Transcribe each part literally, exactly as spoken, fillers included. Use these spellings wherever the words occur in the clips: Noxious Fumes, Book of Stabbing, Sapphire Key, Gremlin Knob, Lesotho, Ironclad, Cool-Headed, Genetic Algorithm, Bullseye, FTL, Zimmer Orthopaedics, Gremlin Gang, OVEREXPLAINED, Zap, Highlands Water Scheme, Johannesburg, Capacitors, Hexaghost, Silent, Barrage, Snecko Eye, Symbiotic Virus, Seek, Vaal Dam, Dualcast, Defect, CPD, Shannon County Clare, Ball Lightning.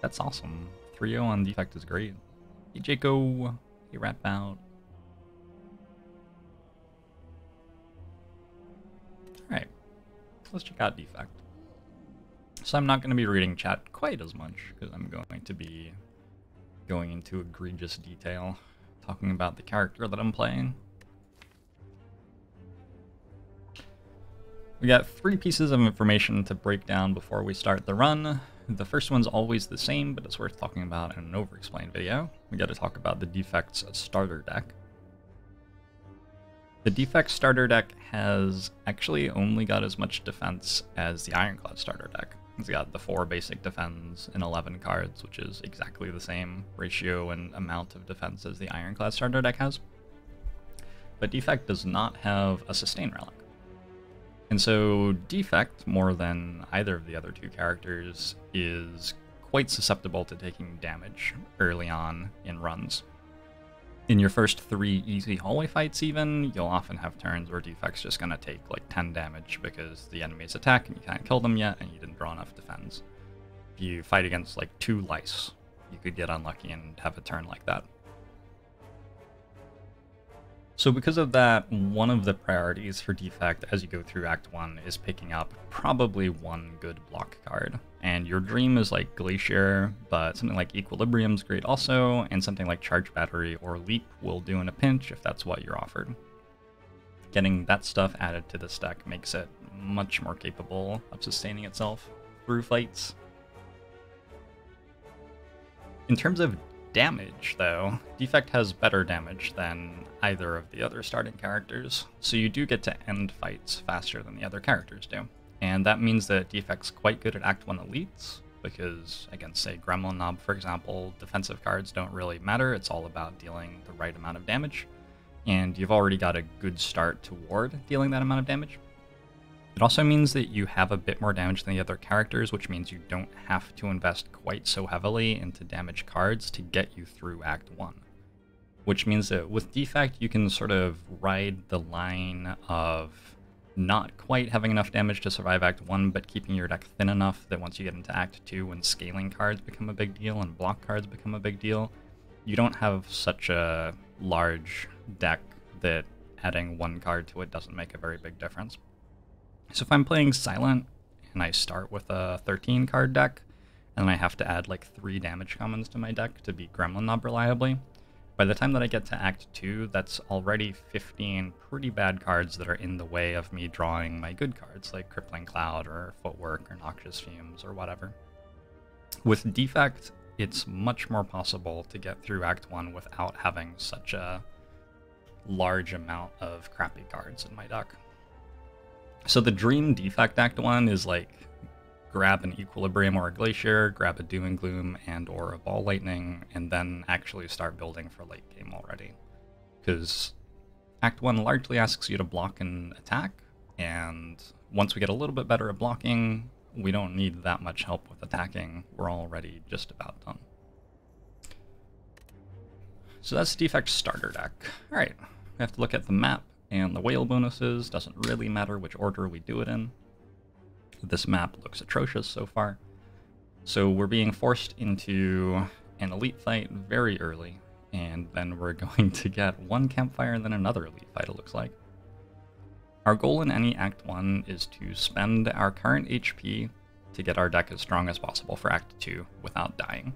That's awesome. three oh on Defect is great. Hey, Jaco. Hey, Ratbout. Alright. Let's check out Defect. So I'm not going to be reading chat quite as much, because I'm going to be going into egregious detail, talking about the character that I'm playing. We got three pieces of information to break down before we start the run. The first one's always the same, but it's worth talking about in an over-explained video. We got to talk about the Defect's starter deck. The Defect starter deck has actually only got as much defense as the Ironclad starter deck. It's got the four basic defense and eleven cards, which is exactly the same ratio and amount of defense as the Ironclad starter deck has. But Defect does not have a sustain relic. And so Defect, more than either of the other two characters, is quite susceptible to taking damage early on in runs. In your first three easy hallway fights even, you'll often have turns where Defect's just going to take like ten damage because the enemies attack and you can't kill them yet and you didn't draw enough defense. If you fight against like two lice, you could get unlucky and have a turn like that. So because of that, one of the priorities for Defect as you go through Act one is picking up probably one good block card. And your dream is like Glacier, but something like Equilibrium's great also, and something like Charge Battery or Leap will do in a pinch if that's what you're offered. Getting that stuff added to this deck makes it much more capable of sustaining itself through fights. In terms of damage, though, Defect has better damage than either of the other starting characters, so you do get to end fights faster than the other characters do. And that means that Defect's quite good at Act one elites, because against, say, Gremlin Knob, for example, defensive cards don't really matter, it's all about dealing the right amount of damage, and you've already got a good start toward dealing that amount of damage. It also means that you have a bit more damage than the other characters, which means you don't have to invest quite so heavily into damage cards to get you through Act one. Which means that with Defect, you can sort of ride the line of not quite having enough damage to survive Act one, but keeping your deck thin enough that once you get into Act two, when scaling cards become a big deal and block cards become a big deal, you don't have such a large deck that adding one card to it doesn't make a very big difference. So if I'm playing Silent, and I start with a thirteen card deck, and I have to add like three damage commons to my deck to beat Gremlin Knob reliably, by the time that I get to Act two, that's already fifteen pretty bad cards that are in the way of me drawing my good cards, like Crippling Cloud, or Footwork, or Noxious Fumes, or whatever. With Defect, it's much more possible to get through Act one without having such a large amount of crappy cards in my deck. So the dream Defect Act one is like, grab an Equilibrium or a Glacier, grab a Doom and Gloom and or a Ball Lightning, and then actually start building for late game already. Because Act one largely asks you to block and attack, and once we get a little bit better at blocking, we don't need that much help with attacking. We're already just about done. So that's the Defect starter deck. Alright, we have to look at the map. And the whale bonuses, doesn't really matter which order we do it in. This map looks atrocious so far. So we're being forced into an elite fight very early, and then we're going to get one campfire and then another elite fight, it looks like. Our goal in any Act one is to spend our current H P to get our deck as strong as possible for Act two without dying.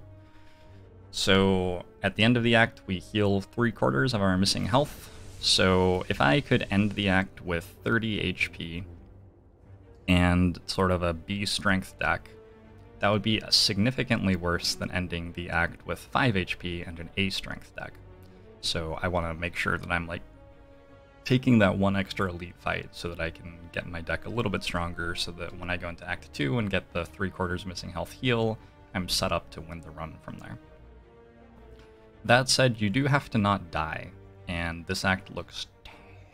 So at the end of the act, we heal three quarters of our missing health. So if I could end the act with thirty H P and sort of a B strength deck, that would be significantly worse than ending the act with five H P and an A strength deck. So I want to make sure that I'm like taking that one extra elite fight so that I can get my deck a little bit stronger so that when I go into Act two and get the three quarters missing health heal, I'm set up to win the run from there. That said, you do have to not die. And this act looks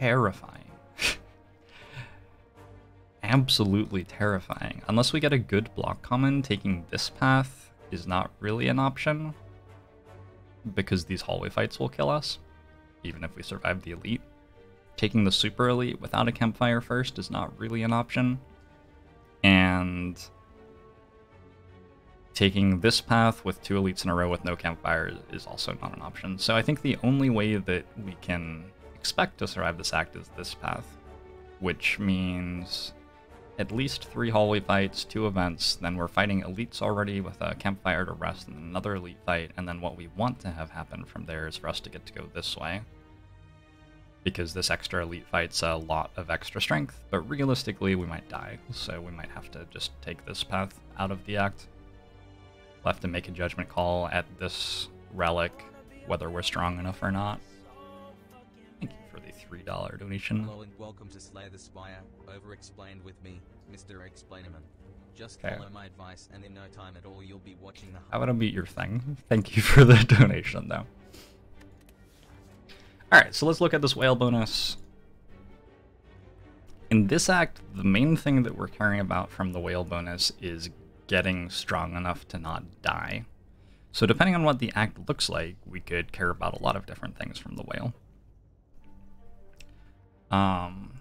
terrifying. Absolutely terrifying. Unless we get a good block common, taking this path is not really an option, because these hallway fights will kill us, even if we survive the elite. Taking the super elite without a campfire first is not really an option, and taking this path with two elites in a row with no campfire is also not an option. So I think the only way that we can expect to survive this act is this path, which means at least three hallway fights, two events, then we're fighting elites already with a campfire to rest and another elite fight, and then what we want to have happen from there is for us to get to go this way, because this extra elite fight's a lot of extra strength, but realistically we might die, so we might have to just take this path out of the act. We'll have to make a judgment call at this relic, whether we're strong enough or not. Thank you for the three dollar donation. Hello and welcome to Slay the Spire, over-explained with me, Mister Explainerman. Just okay. Follow my advice and in no time at all you'll be watching the... I want to meet your thing. Thank you for the donation, though. Alright, so let's look at this whale bonus. In this act, the main thing that we're caring about from the whale bonus is getting strong enough to not die. So depending on what the act looks like, we could care about a lot of different things from the whale. Um,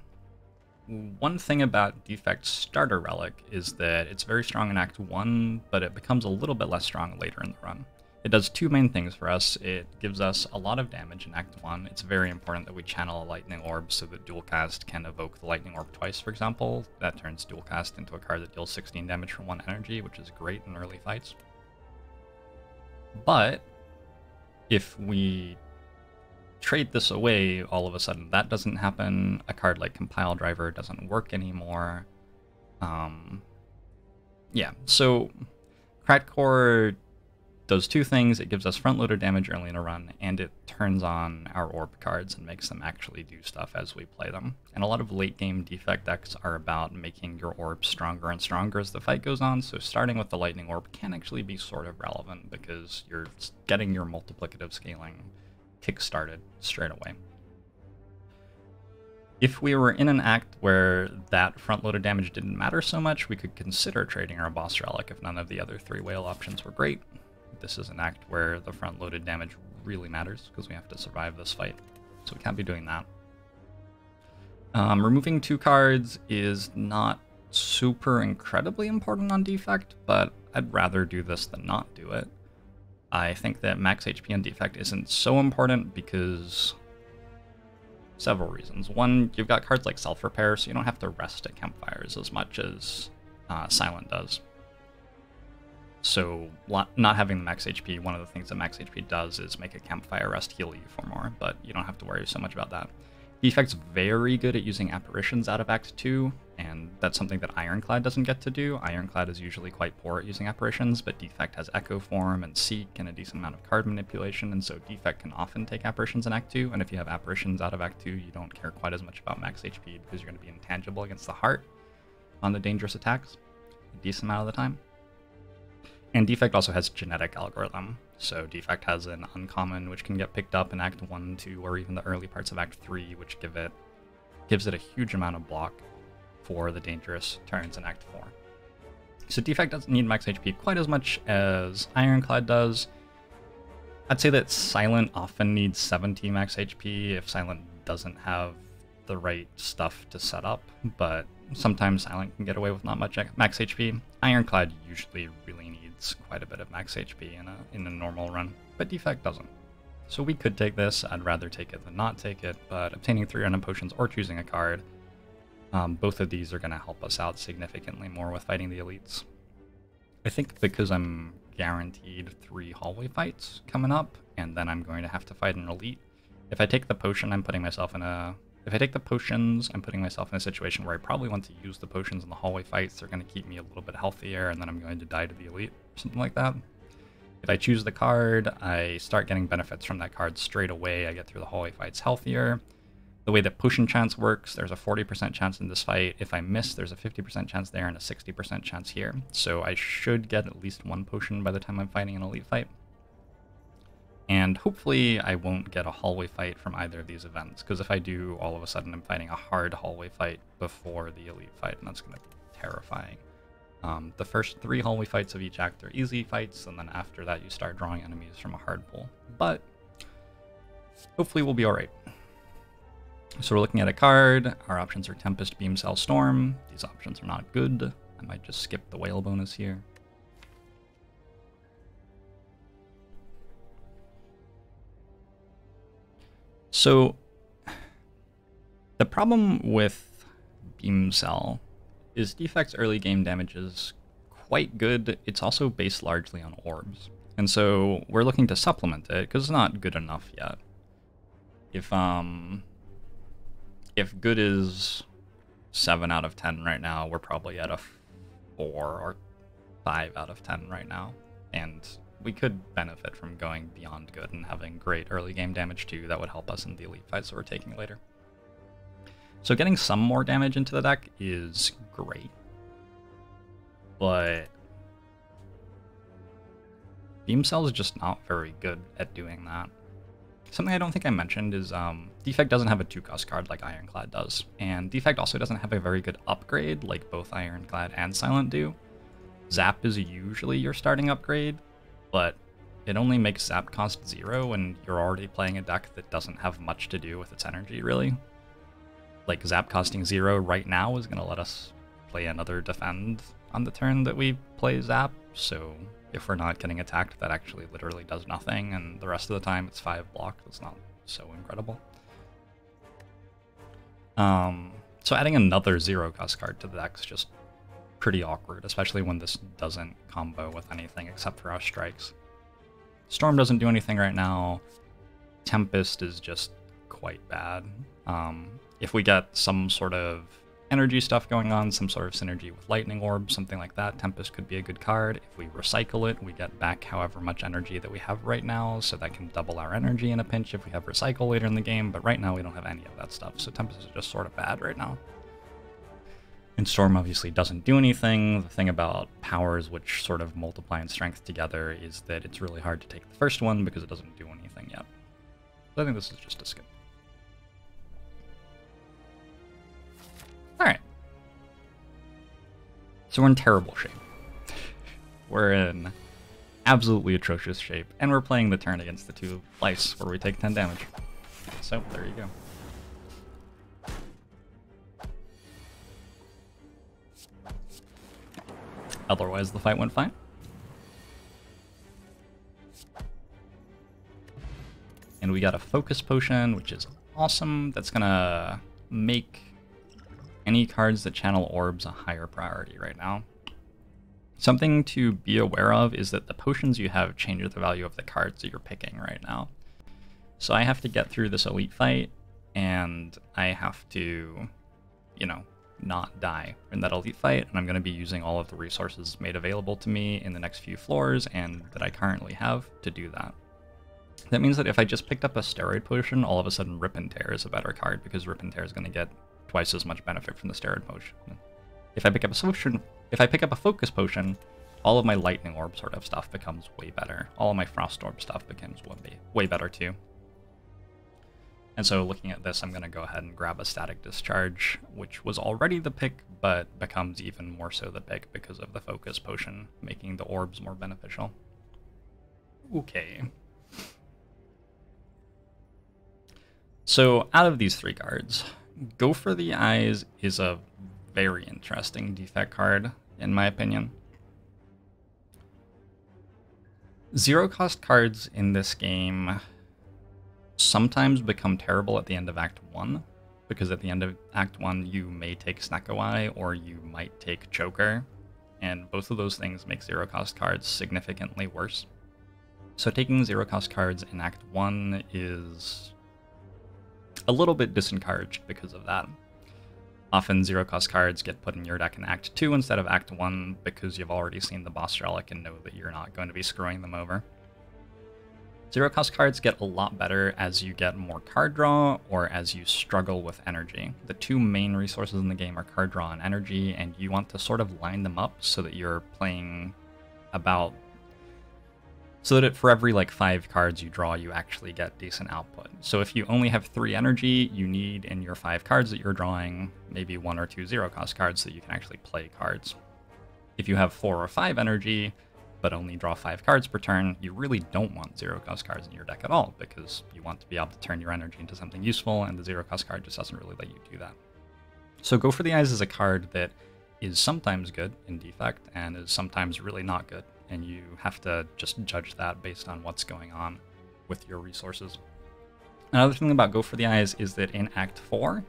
one thing about Defect's starter relic is that it's very strong in Act one, but it becomes a little bit less strong later in the run. It does two main things for us. It gives us a lot of damage in Act one. It's very important that we channel a lightning orb so that Dualcast can evoke the lightning orb twice, for example. That turns Dualcast into a card that deals sixteen damage for one energy, which is great in early fights. But if we trade this away, all of a sudden that doesn't happen. A card like Compile Driver doesn't work anymore. Um, yeah, so Cratcore does two things. It gives us front-loader damage early in a run, and it turns on our orb cards and makes them actually do stuff as we play them. And a lot of late-game Defect decks are about making your orbs stronger and stronger as the fight goes on, so starting with the lightning orb can actually be sort of relevant because you're getting your multiplicative scaling kick-started straight away. If we were in an act where that front-loader damage didn't matter so much, we could consider trading our boss relic if none of the other three whale options were great. This is an act where the front-loaded damage really matters, because we have to survive this fight, so we can't be doing that. Um, removing two cards is not super incredibly important on Defect, but I'd rather do this than not do it. I think that max H P on Defect isn't so important because several reasons. One, you've got cards like Self-Repair, so you don't have to rest at campfires as much as uh, Silent does. So not having the max H P, one of the things that max H P does is make a campfire rest heal you for more, but you don't have to worry so much about that. Defect's very good at using Apparitions out of Act two, and that's something that Ironclad doesn't get to do. Ironclad is usually quite poor at using Apparitions, but Defect has Echo Form and Seek and a decent amount of card manipulation, and so Defect can often take Apparitions in Act two, and if you have Apparitions out of Act two, you don't care quite as much about max H P because you're going to be intangible against the heart on the dangerous attacks a decent amount of the time. And Defect also has Genetic Algorithm, so Defect has an uncommon which can get picked up in Act one, two, or even the early parts of Act three, which give it gives it a huge amount of block for the dangerous turns in Act four. So Defect doesn't need max H P quite as much as Ironclad does. I'd say that Silent often needs seventy max H P if Silent doesn't have the right stuff to set up, but sometimes Silent can get away with not much max H P. Ironclad usually really needs quite a bit of max H P in a, in a normal run, but Defect doesn't. So we could take this. I'd rather take it than not take it, but obtaining three random potions or choosing a card, um, both of these are going to help us out significantly more with fighting the elites. I think because I'm guaranteed three hallway fights coming up, and then I'm going to have to fight an elite. If I take the potion, I'm putting myself in a... If I take the potions, I'm putting myself in a situation where I probably want to use the potions in the hallway fights. They're going to keep me a little bit healthier, and then I'm going to die to the elite, something like that. If I choose the card, I start getting benefits from that card straight away. I get through the hallway fights healthier. The way that potion chance works, there's a forty percent chance in this fight. If I miss, there's a fifty percent chance there and a sixty percent chance here. So I should get at least one potion by the time I'm fighting an elite fight. And hopefully I won't get a hallway fight from either of these events, because if I do, all of a sudden I'm fighting a hard hallway fight before the elite fight, and that's going to be terrifying. Um, the first three hallway fights of each act are easy fights, and then after that you start drawing enemies from a hard pull. But hopefully we'll be alright. So we're looking at a card. Our options are Tempest, Beam Cell, Storm. These options are not good. I might just skip the whale bonus here. So the problem with Beam Cell is Defect's early game damage is quite good. It's also based largely on orbs. And so we're looking to supplement it because it's not good enough yet. If um, if good is seven out of ten right now, we're probably at a four or five out of ten right now. And we could benefit from going beyond good and having great early game damage too. That would help us in the elite fights that we're taking later. So getting some more damage into the deck is great. But Beam Cell is just not very good at doing that. Something I don't think I mentioned is um, Defect doesn't have a two-cost card like Ironclad does, and Defect also doesn't have a very good upgrade like both Ironclad and Silent do. Zap is usually your starting upgrade, but it only makes Zap cost zero, and you're already playing a deck that doesn't have much to do with its energy, really. Like, Zap costing zero right now is going to let us play another Defend on the turn that we play Zap, so if we're not getting attacked, that actually literally does nothing, and the rest of the time it's five block. That's not so incredible. Um, so adding another zero-cost card to the deck is just pretty awkward, especially when this doesn't combo with anything except for our strikes. Storm doesn't do anything right now. Tempest is just quite bad. Um, if we get some sort of energy stuff going on, some sort of synergy with Lightning Orb, something like that, Tempest could be a good card. If we recycle it, we get back however much energy that we have right now, so that can double our energy in a pinch if we have Recycle later in the game, but right now we don't have any of that stuff, so Tempest is just sort of bad right now. And Storm obviously doesn't do anything. The thing about powers which sort of multiply in strength together is that it's really hard to take the first one because it doesn't do anything yet. So I think this is just a skip. Alright. So we're in terrible shape. We're in absolutely atrocious shape, and we're playing the turn against the two lice where we take ten damage. So, there you go. Otherwise, the fight went fine. And we got a focus potion, which is awesome. That's gonna make any cards that channel orbs a higher priority right now. Something to be aware of is that the potions you have change the value of the cards that you're picking right now. So I have to get through this elite fight, and I have to, you know, not die in that elite fight, and I'm going to be using all of the resources made available to me in the next few floors and that I currently have to do that. That means that if I just picked up a steroid potion, all of a sudden Rip and Tear is a better card because Rip and Tear is going to get twice as much benefit from the steroid potion. If I pick up a potion, if I pick up a focus potion, all of my lightning orb sort of stuff becomes way better. All of my frost orb stuff becomes way better too. And so looking at this, I'm going to go ahead and grab a static discharge, which was already the pick, but becomes even more so the pick because of the focus potion, making the orbs more beneficial. Okay. So out of these three cards, Go for the Eyes is a very interesting Defect card, in my opinion. Zero-cost cards in this game sometimes become terrible at the end of Act one, because at the end of Act one you may take Snecko Eye or you might take Choker, and both of those things make zero-cost cards significantly worse. So taking zero-cost cards in Act one is a little bit disencouraged because of that. Often zero-cost cards get put in your deck in Act two instead of Act one because you've already seen the boss relic and know that you're not going to be screwing them over. Zero-cost cards get a lot better as you get more card draw or as you struggle with energy. The two main resources in the game are card draw and energy, and you want to sort of line them up so that you're playing about... so that for every like five cards you draw, you actually get decent output. So if you only have three energy, you need in your five cards that you're drawing maybe one or two zero-cost cards so that you can actually play cards. If you have four or five energy, but only draw five cards per turn, you really don't want zero-cost cards in your deck at all, because you want to be able to turn your energy into something useful, and the zero-cost card just doesn't really let you do that. So Go for the Eyes is a card that is sometimes good in Defect, and is sometimes really not good, and you have to just judge that based on what's going on with your resources. Another thing about Go for the Eyes is that in Act four,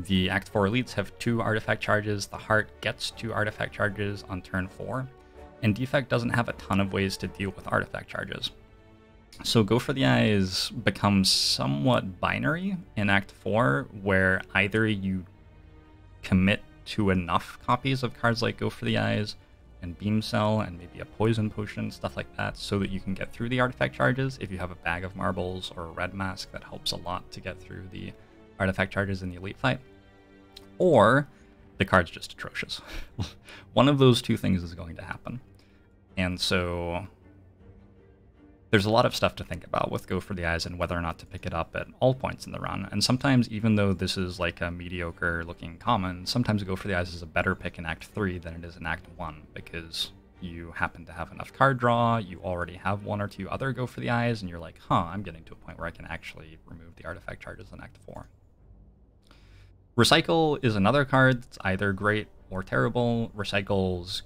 the Act four elites have two artifact charges, the heart gets two artifact charges on turn four, and Defect doesn't have a ton of ways to deal with artifact charges. So Go for the Eyes becomes somewhat binary in Act four, where either you commit to enough copies of cards like Go for the Eyes and Beam Cell and maybe a Poison Potion, stuff like that, so that you can get through the artifact charges. If you have a Bag of Marbles or a Red Mask, that helps a lot to get through the artifact charges in the elite fight. Or the card's just atrocious. One of those two things is going to happen. And so there's a lot of stuff to think about with Go for the Eyes and whether or not to pick it up at all points in the run. And sometimes, even though this is like a mediocre looking common, sometimes Go for the Eyes is a better pick in Act three than it is in Act one, because you happen to have enough card draw, you already have one or two other Go for the Eyes, and you're like, huh, I'm getting to a point where I can actually remove the artifact charges in Act four. Recycle is another card that's either great or terrible. Recycles,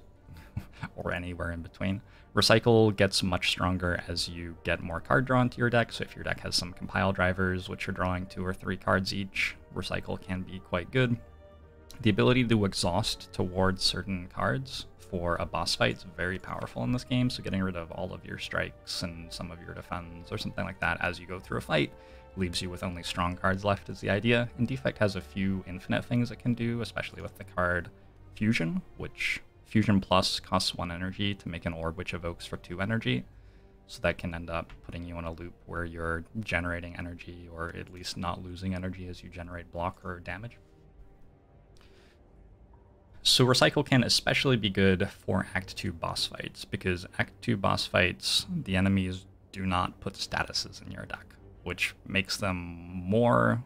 or anywhere in between. Recycle gets much stronger as you get more card drawn to your deck, so if your deck has some Compile Drivers, which are drawing two or three cards each, Recycle can be quite good. The ability to exhaust towards certain cards for a boss fight is very powerful in this game, so getting rid of all of your strikes and some of your defends or something like that as you go through a fight leaves you with only strong cards left is the idea, and Defect has a few infinite things it can do, especially with the card Fusion, which Fusion Plus costs one energy to make an orb which evokes for two energy. So that can end up putting you in a loop where you're generating energy, or at least not losing energy as you generate block or damage. So Recycle can especially be good for Act two boss fights, because Act two boss fights, the enemies do not put statuses in your deck, which makes them more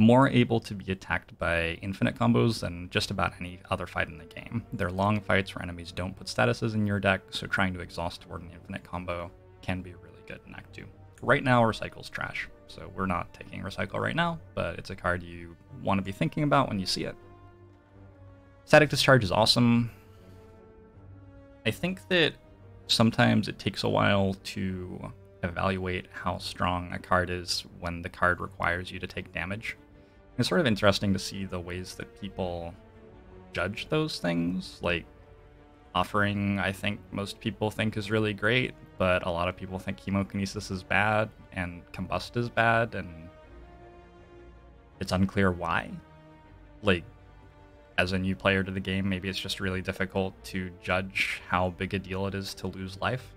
more able to be attacked by infinite combos than just about any other fight in the game. They're long fights where enemies don't put statuses in your deck, so trying to exhaust toward an infinite combo can be really good in Act two. Right now, Recycle's trash, so we're not taking Recycle right now, but it's a card you want to be thinking about when you see it. Static Discharge is awesome. I think that sometimes it takes a while to evaluate how strong a card is when the card requires you to take damage. It's sort of interesting to see the ways that people judge those things. Like, Offering, I think most people think is really great, but a lot of people think Hemokinesis is bad and Combust is bad, and it's unclear why. Like, as a new player to the game, maybe it's just really difficult to judge how big a deal it is to lose life.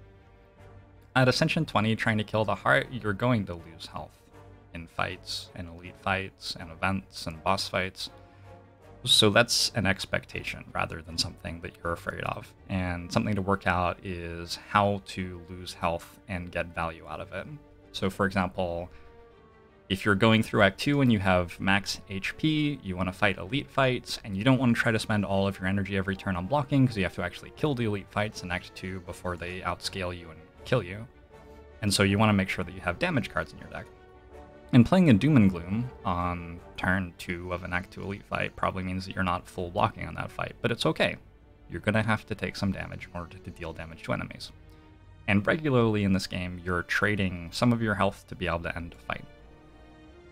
At Ascension twenty, trying to kill the heart, you're going to lose health in fights, in elite fights, and events, and boss fights. So that's an expectation rather than something that you're afraid of. And something to work out is how to lose health and get value out of it. So for example, if you're going through Act two and you have max H P, you want to fight elite fights, and you don't want to try to spend all of your energy every turn on blocking, because you have to actually kill the elite fights in Act two before they outscale you and kill you, and so you want to make sure that you have damage cards in your deck. And playing a Doom and Gloom on turn two of an Act two elite fight probably means that you're not full blocking on that fight, but it's okay. You're going to have to take some damage in order to deal damage to enemies. And regularly in this game, you're trading some of your health to be able to end a fight.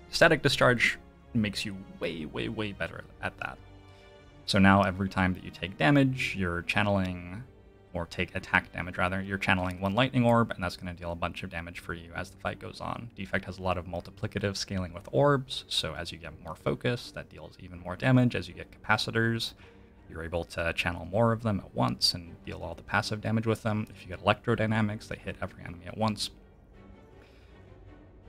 Static Discharge makes you way, way, way better at that. So now every time that you take damage, you're channeling... or take attack damage rather, you're channeling one lightning orb, and that's going to deal a bunch of damage for you as the fight goes on. Defect has a lot of multiplicative scaling with orbs, so as you get more focus, that deals even more damage. As you get capacitors, you're able to channel more of them at once and deal all the passive damage with them. If you get electrodynamics, they hit every enemy at once.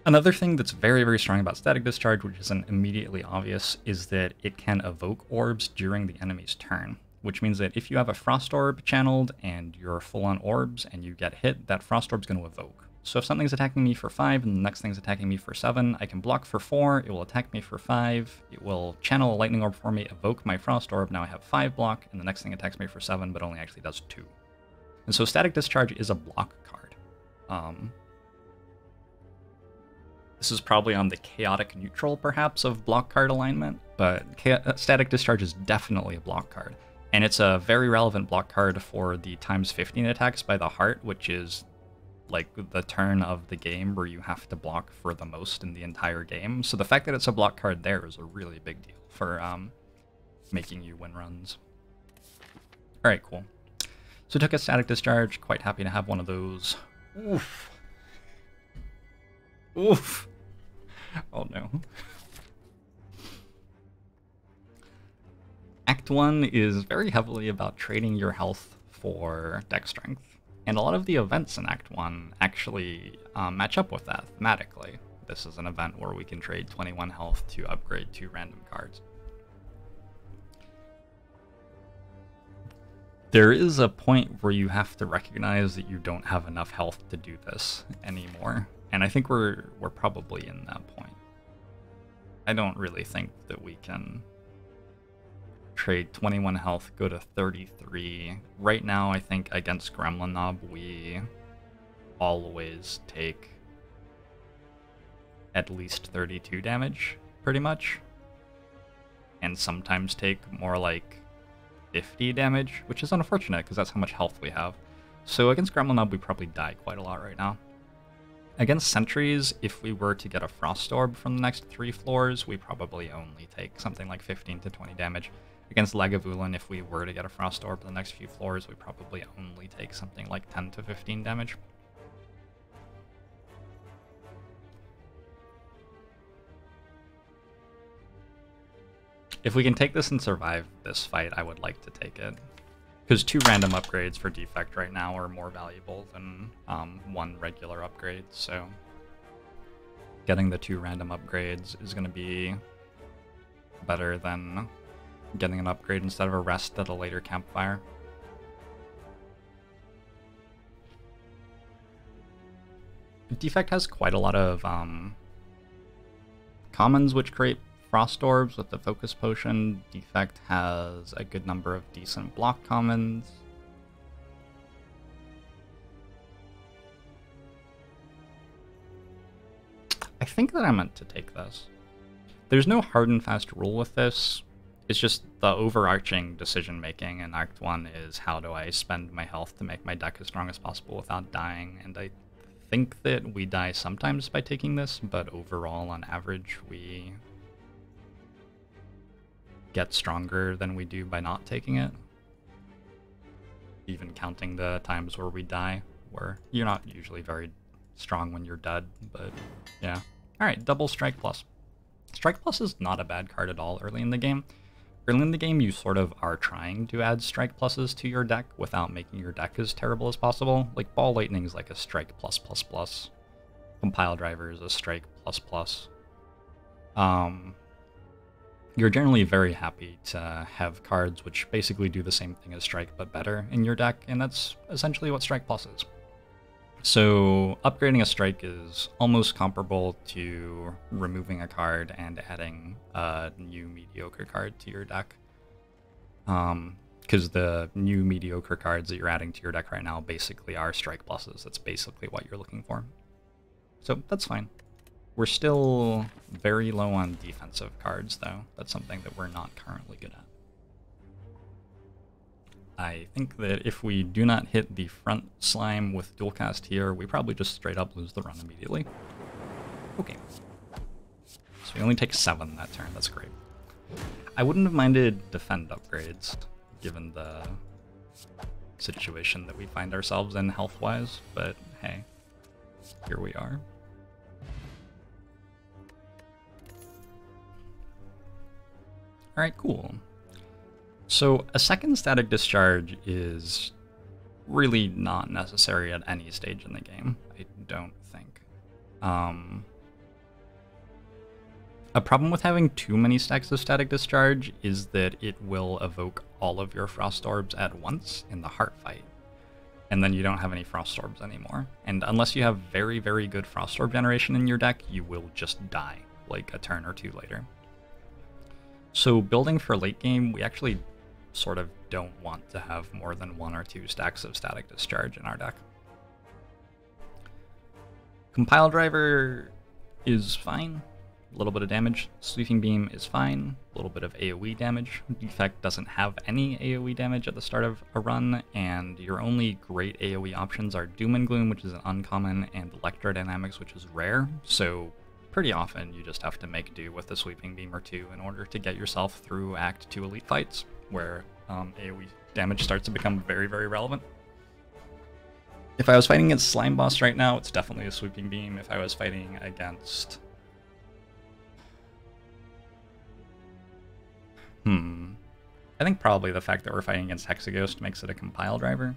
Another thing that's very, very strong about Static Discharge, which isn't immediately obvious, is that it can evoke orbs during the enemy's turn, which means that if you have a Frost Orb channeled and you're full on orbs and you get hit, that Frost Orb's going to evoke. So if something's attacking me for five and the next thing's attacking me for seven, I can block for four, it will attack me for five, it will channel a Lightning Orb for me, evoke my Frost Orb, now I have five block, and the next thing attacks me for seven, but only actually does two. And so Static Discharge is a block card. Um, this is probably on the chaotic neutral, perhaps, of block card alignment, but Static Discharge is definitely a block card. And it's a very relevant block card for the times fifteen attacks by the heart, which is like the turn of the game where you have to block for the most in the entire game. So the fact that it's a block card there is a really big deal for um, making you win runs. All right, cool. So took a Static Discharge. Quite happy to have one of those. Oof. Oof. Oh no. Act one is very heavily about trading your health for deck strength. And a lot of the events in Act one actually um, match up with that thematically. This is an event where we can trade twenty-one health to upgrade two random cards. There is a point where you have to recognize that you don't have enough health to do this anymore. And I think we're, we're probably in that point. I don't really think that we can trade twenty-one health, go to thirty-three. Right now, I think against Gremlin Knob, we always take at least thirty-two damage, pretty much. And sometimes take more like fifty damage, which is unfortunate because that's how much health we have. So against Gremlin Knob, we probably die quite a lot right now. Against Sentries, if we were to get a Frost Orb from the next three floors, we probably only take something like fifteen to twenty damage. Against Lagavulin, if we were to get a Frost Orb for the next few floors, we probably only take something like ten to fifteen damage. If we can take this and survive this fight, I would like to take it. Because two random upgrades for Defect right now are more valuable than um, one regular upgrade, so getting the two random upgrades is going to be better than getting an upgrade instead of a rest at a later campfire. Defect has quite a lot of um, commons which create Frost Orbs with the Focus Potion. Defect has a good number of decent block commons. I think that I meant to take this. There's no hard and fast rule with this. It's just the overarching decision-making in Act one is how do I spend my health to make my deck as strong as possible without dying, and I think that we die sometimes by taking this, but overall, on average, we get stronger than we do by not taking it. Even counting the times where we die, where you're not usually very strong when you're dead, but yeah. Alright, double Strike Plus. Strike Plus is not a bad card at all early in the game. Early in the game, you sort of are trying to add strike pluses to your deck without making your deck as terrible as possible. Like, Ball Lightning is like a strike plus plus plus. Compile Driver is a strike plus plus. Um, you're generally very happy to have cards which basically do the same thing as strike but better in your deck, and that's essentially what strike plus is. So upgrading a strike is almost comparable to removing a card and adding a new mediocre card to your deck. Um, because the new mediocre cards that you're adding to your deck right now basically are strike pluses. That's basically what you're looking for. So that's fine. We're still very low on defensive cards, though. That's something that we're not currently good at. I think that if we do not hit the front slime with Dualcast here, we probably just straight up lose the run immediately. Okay. So we only take seven that turn, that's great. I wouldn't have minded defend upgrades, given the situation that we find ourselves in health-wise, but hey, here we are. Alright, cool. So a second Static Discharge is really not necessary at any stage in the game, I don't think. Um, a problem with having too many stacks of Static Discharge is that it will evoke all of your Frost Orbs at once in the heart fight, and then you don't have any Frost Orbs anymore. And unless you have very, very good Frost Orb generation in your deck, you will just die like a turn or two later. So building for late game, we actually sort of don't want to have more than one or two stacks of Static Discharge in our deck. Compile Driver is fine, a little bit of damage. Sweeping Beam is fine, little bit of AoE damage. Defect doesn't have any AoE damage at the start of a run, and your only great AoE options are Doom and Gloom, which is an uncommon, and Electrodynamics, which is rare, so pretty often you just have to make do with a Sweeping Beam or two in order to get yourself through Act two Elite fights, where um, AoE damage starts to become very, very relevant. If I was fighting against Slime Boss right now, it's definitely a Sweeping Beam. If I was fighting against... Hmm. I think probably the fact that we're fighting against Hexaghost makes it a Compile Driver.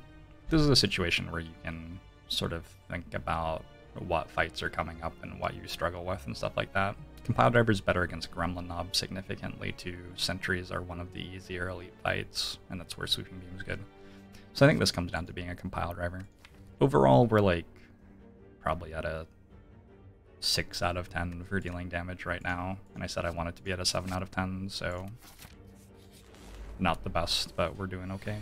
This is a situation where you can sort of think about what fights are coming up and what you struggle with and stuff like that. Compile Driver is better against Gremlin Knob significantly too. Sentries are one of the easier elite fights, and that's where Sweeping Beam is good. So I think this comes down to being a Compile Driver. Overall, we're like probably at a six out of ten for dealing damage right now, and I said I wanted to be at a seven out of ten, so not the best, but we're doing okay.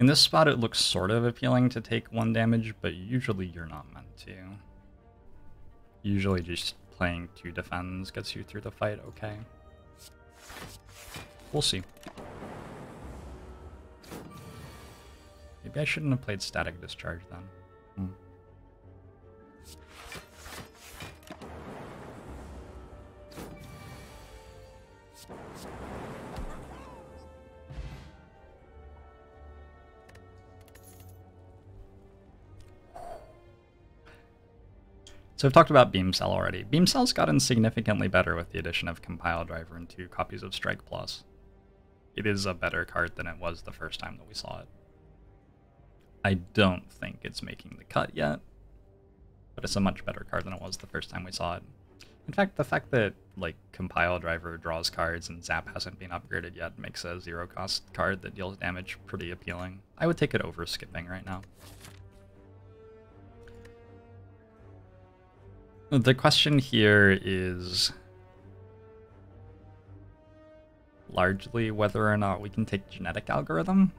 In this spot, it looks sort of appealing to take one damage, but usually you're not meant to. Usually just playing two defends gets you through the fight okay. We'll see. Maybe I shouldn't have played Static Discharge then. Hmm. So I've talked about Beam Cell already. Beam Cell's gotten significantly better with the addition of Compile Driver and two copies of Strike Plus. It is a better card than it was the first time that we saw it. I don't think it's making the cut yet, but it's a much better card than it was the first time we saw it. In fact, the fact that like Compile Driver draws cards and Zap hasn't been upgraded yet makes a zero-cost card that deals damage pretty appealing. I would take it over skipping right now. The question here is largely whether or not we can take Genetic Algorithm.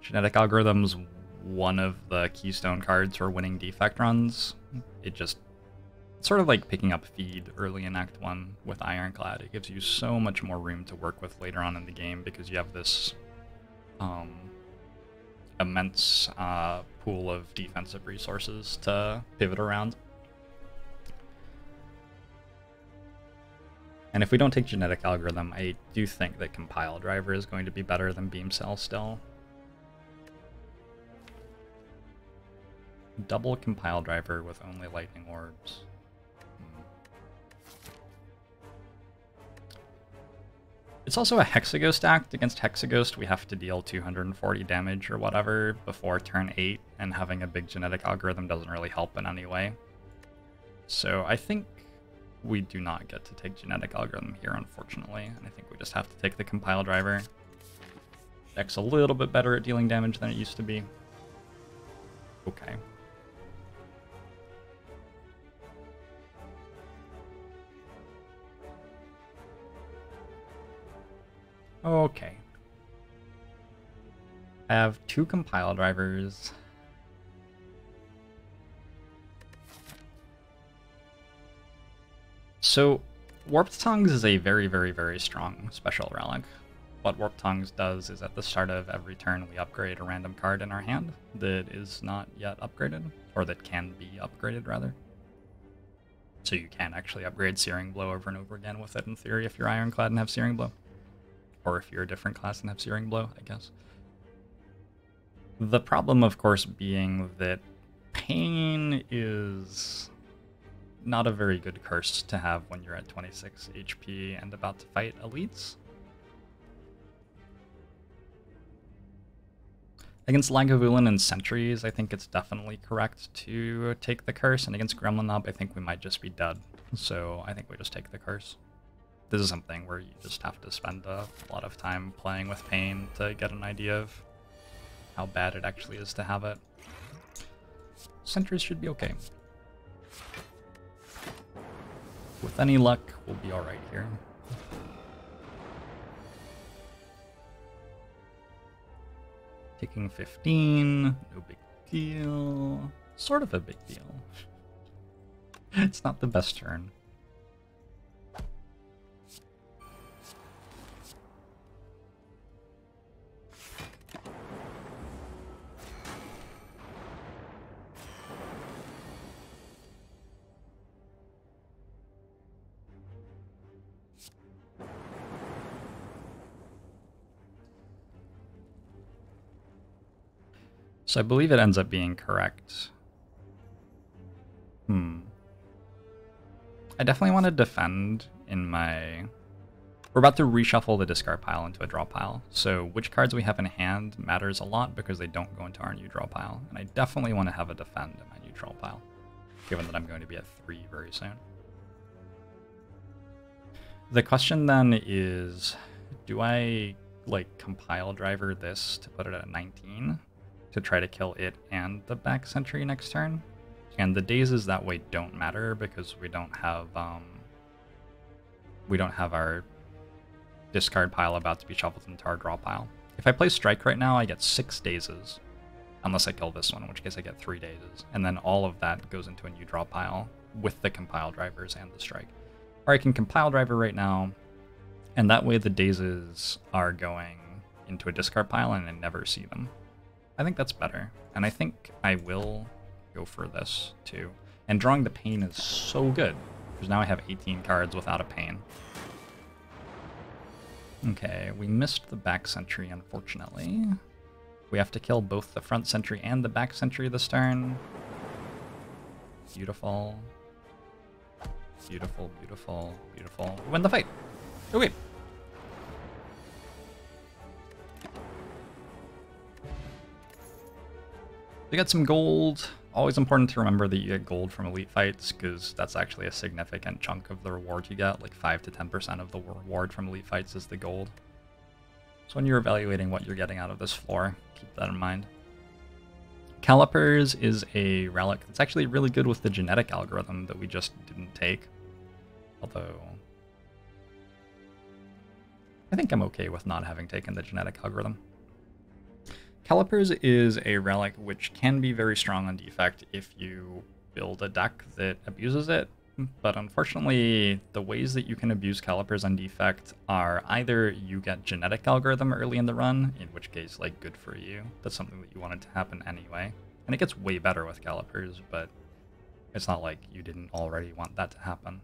Genetic Algorithm's one of the keystone cards for winning Defect runs. It just, it's sort of like picking up Feed early in Act one with Ironclad. It gives you so much more room to work with later on in the game because you have this um, immense uh, pool of defensive resources to pivot around. And if we don't take Genetic Algorithm, I do think that Compile Driver is going to be better than Beam Cell still. Double Compile Driver with only Lightning Orbs. Hmm. It's also a Hexaghost act. Against Hexaghost, we have to deal two hundred forty damage or whatever before turn eight, and having a big Genetic Algorithm doesn't really help in any way. So I think we do not get to take Genetic Algorithm here, unfortunately, and I think we just have to take the Compile Driver. Deck's a little bit better at dealing damage than it used to be. Okay. Okay. I have two Compile Drivers. So, Warped Tongues is a very, very, very strong special relic. What Warped Tongues does is at the start of every turn we upgrade a random card in our hand that is not yet upgraded, or that can be upgraded rather. So you can actually upgrade Searing Blow over and over again with it in theory if you're Ironclad and have Searing Blow. Or if you're a different class and have Searing Blow, I guess. The problem, of course, being that Pain is not a very good curse to have when you're at twenty-six H P and about to fight elites. Against Lagavulin and Sentries, I think it's definitely correct to take the curse, and against Gremlin Knob, I think we might just be dead. So I think we just take the curse. This is something where you just have to spend a lot of time playing with Pain to get an idea of how bad it actually is to have it. Sentries should be okay. With any luck, we'll be all right here. Taking fifteen, no big deal. Sort of a big deal. It's not the best turn. So I believe it ends up being correct. Hmm. I definitely want to defend in my... We're about to reshuffle the discard pile into a draw pile. So which cards we have in hand matters a lot because they don't go into our new draw pile. And I definitely want to have a defend in my new draw pile, given that I'm going to be at three very soon. The question then is, do I like compile driver this to put it at nineteen? To try to kill it and the back sentry next turn. And the dazes that way don't matter because we don't have um we don't have our discard pile about to be shuffled into our draw pile. If I play strike right now, I get six dazes. Unless I kill this one, in which case I get three dazes. And then all of that goes into a new draw pile with the compile drivers and the strike. Or I can compile driver right now, and that way the dazes are going into a discard pile and I never see them. I think that's better, and I think I will go for this too. And drawing the pain is so good, because now I have eighteen cards without a pain. Okay, we missed the back sentry, unfortunately. We have to kill both the front sentry and the back sentry this turn. Beautiful. Beautiful, beautiful, beautiful. Win the fight! Okay. You get some gold. Always important to remember that you get gold from elite fights, because that's actually a significant chunk of the reward you get. Like five to ten percent of the reward from elite fights is the gold. So when you're evaluating what you're getting out of this floor, keep that in mind. Calipers is a relic that's actually really good with the genetic algorithm that we just didn't take. Although, I think I'm okay with not having taken the genetic algorithm. Calipers is a relic which can be very strong on Defect if you build a deck that abuses it, but unfortunately the ways that you can abuse Calipers on Defect are either you get Genetic Algorithm early in the run, in which case, like, good for you. That's something that you wanted to happen anyway, and it gets way better with Calipers, but it's not like you didn't already want that to happen.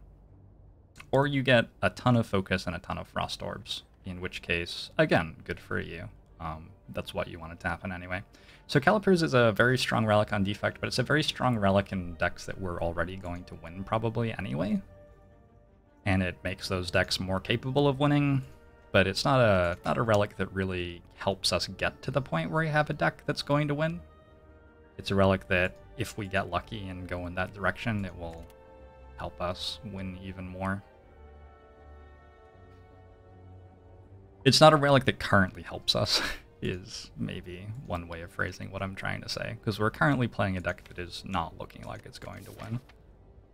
Or you get a ton of Focus and a ton of Frost Orbs, in which case, again, good for you. Um, that's what you wanted to happen anyway. So Calipers is a very strong relic on Defect, but it's a very strong relic in decks that we're already going to win probably anyway. And it makes those decks more capable of winning, but it's not a not a relic that really helps us get to the point where we have a deck that's going to win. It's a relic that if we get lucky and go in that direction, it will help us win even more. It's not a relic that currently helps us, is maybe one way of phrasing what I'm trying to say, because we're currently playing a deck that is not looking like it's going to win,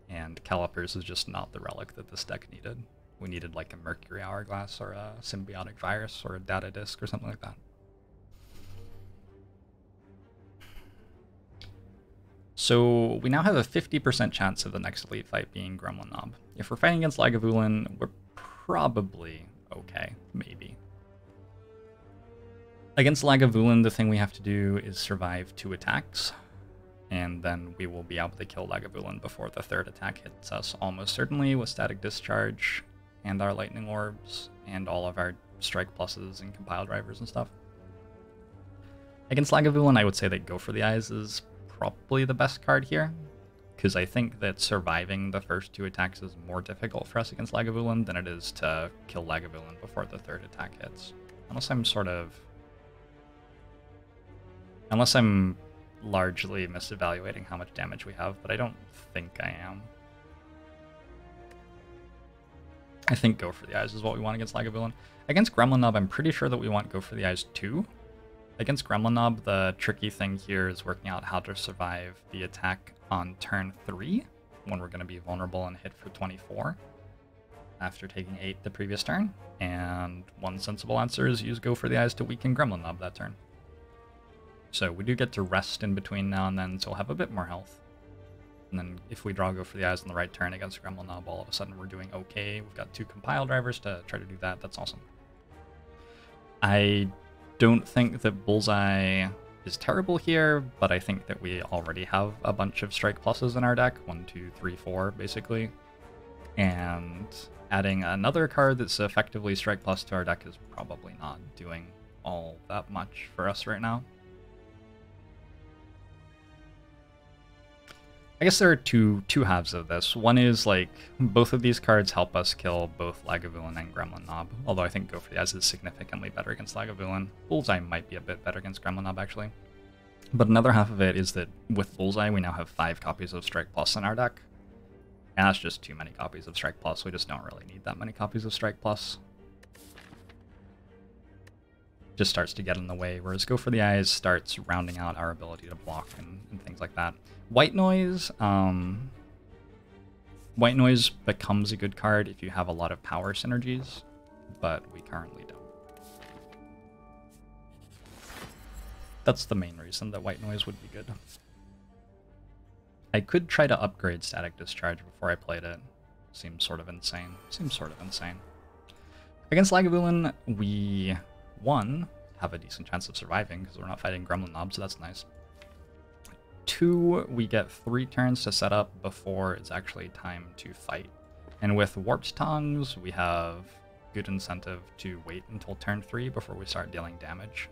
and Calipers is just not the relic that this deck needed. We needed like a Mercury Hourglass or a Symbiotic Virus or a Data Disk or something like that. So we now have a fifty percent chance of the next elite fight being Gremlin Knob. If we're fighting against Lagavulin, we're probably okay, maybe. Against Lagavulin, the thing we have to do is survive two attacks, and then we will be able to kill Lagavulin before the third attack hits us, almost certainly, with Static Discharge and our Lightning Orbs and all of our Strike Pluses and Compile Drivers and stuff. Against Lagavulin, I would say that Go for the Eyes is probably the best card here, because I think that surviving the first two attacks is more difficult for us against Lagavulin than it is to kill Lagavulin before the third attack hits. Unless I'm sort of... Unless I'm largely misevaluating how much damage we have, but I don't think I am. I think Go for the Eyes is what we want against Lagavulin. Against Gremlin Knob, I'm pretty sure that we want Go for the Eyes too. Against Gremlin Knob, the tricky thing here is working out how to survive the attack on turn three when we're going to be vulnerable and hit for twenty-four after taking eight the previous turn. And one sensible answer is use Go for the Eyes to weaken Gremlin Knob that turn. So we do get to rest in between now and then, so we'll have a bit more health. And then if we draw Go for the Eyes on the right turn against Gremlin Knob, all of a sudden we're doing okay. We've got two Compile Drivers to try to do that. That's awesome. I don't think that Bullseye is terrible here, but I think that we already have a bunch of strike pluses in our deck. One, two, three, four, basically. And adding another card that's effectively strike plus to our deck is probably not doing all that much for us right now. I guess there are two two halves of this. One is, like, both of these cards help us kill both Lagavulin and Gremlin Knob, although I think Go for the Eyes is significantly better against Lagavulin. Bullseye might be a bit better against Gremlin Knob, actually. But another half of it is that with Bullseye, we now have five copies of Strike Plus in our deck. And that's just too many copies of Strike Plus. We just don't really need that many copies of Strike Plus. Just starts to get in the way, whereas Go for the Eyes starts rounding out our ability to block and, and things like that. White Noise, um, White Noise becomes a good card if you have a lot of power synergies, but we currently don't. That's the main reason that White Noise would be good. I could try to upgrade Static Discharge before I played it. Seems sort of insane. Seems sort of insane. Against Lagavulin, we... One, have a decent chance of surviving because we're not fighting Gremlin Knob, so that's nice. Two, we get three turns to set up before it's actually time to fight. And with Warped Tongues, we have good incentive to wait until turn three before we start dealing damage.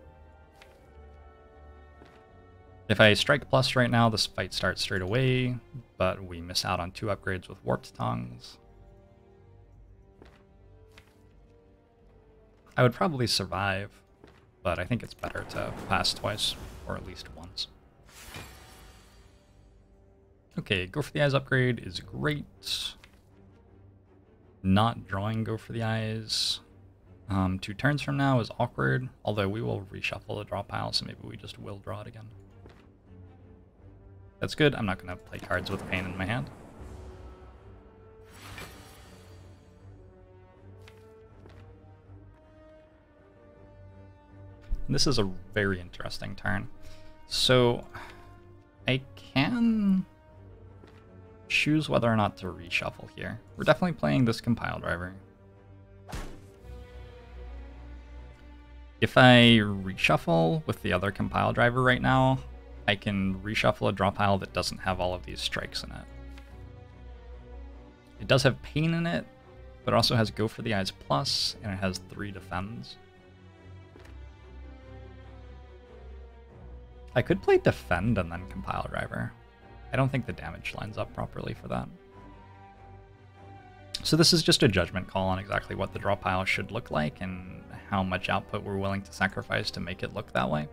If I strike plus right now, this fight starts straight away, but we miss out on two upgrades with Warped Tongues. I would probably survive, but I think it's better to pass twice, or at least once. Okay, Go for the Eyes upgrade is great. Not drawing Go for the Eyes um, two turns from now is awkward, although we will reshuffle the draw pile, so maybe we just will draw it again. That's good, I'm not going to play cards with pain in my hand. This is a very interesting turn. So I can choose whether or not to reshuffle here. We're definitely playing this Compile Driver. If I reshuffle with the other Compile Driver right now, I can reshuffle a draw pile that doesn't have all of these strikes in it. It does have pain in it, but it also has Go for the Eyes plus, and it has three defends. I could play Defend and then Compile Driver. I don't think the damage lines up properly for that. So this is just a judgment call on exactly what the draw pile should look like and how much output we're willing to sacrifice to make it look that way.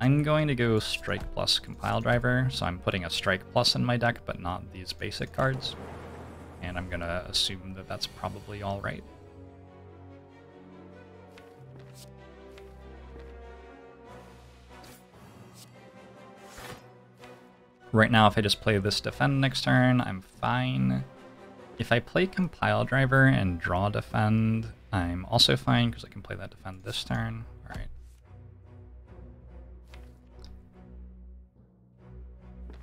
I'm going to go Strike plus Compile Driver, so I'm putting a Strike plus in my deck, but not these basic cards. And I'm going to assume that that's probably all right. Right now, if I just play this Defend next turn, I'm fine. If I play Compile Driver and draw Defend, I'm also fine because I can play that Defend this turn. All right.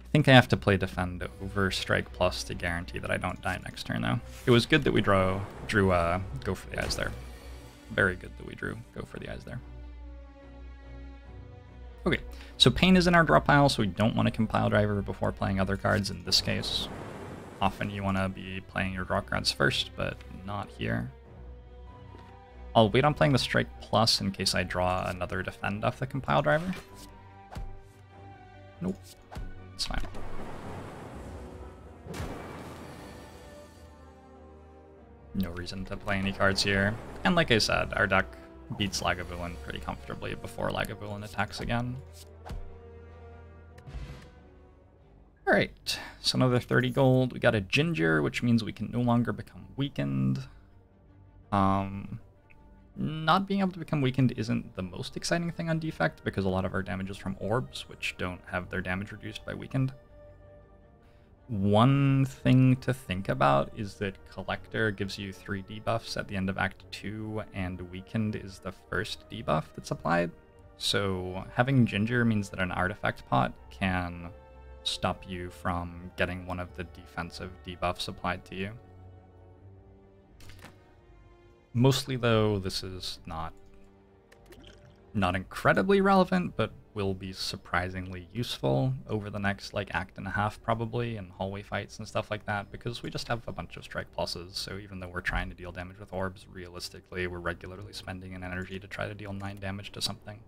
I think I have to play Defend over Strike Plus to guarantee that I don't die next turn, though. It was good that we draw, drew uh, Go for the Eyes there. Very good that we drew Go for the Eyes there. Okay, so pain is in our draw pile, so we don't want to Compile Driver before playing other cards in this case. Often you want to be playing your draw cards first, but not here. I'll wait on playing the Strike Plus in case I draw another Defend off the Compile Driver. Nope, it's fine. No reason to play any cards here. And like I said, our deck beats Lagavulin pretty comfortably before Lagavulin attacks again. Alright, so another thirty gold. We got a Ginger, which means we can no longer become weakened. Um, not being able to become weakened isn't the most exciting thing on Defect, because a lot of our damage is from orbs, which don't have their damage reduced by weakened. One thing to think about is that Collector gives you three debuffs at the end of Act two, and Weakened is the first debuff that's applied. So having Ginger means that an artifact pot can stop you from getting one of the defensive debuffs applied to you. Mostly, though, this is not, not incredibly relevant, but will be surprisingly useful over the next like act and a half probably, and hallway fights and stuff like that, because we just have a bunch of strike pluses. So even though we're trying to deal damage with orbs, realistically we're regularly spending an energy to try to deal nine damage to something.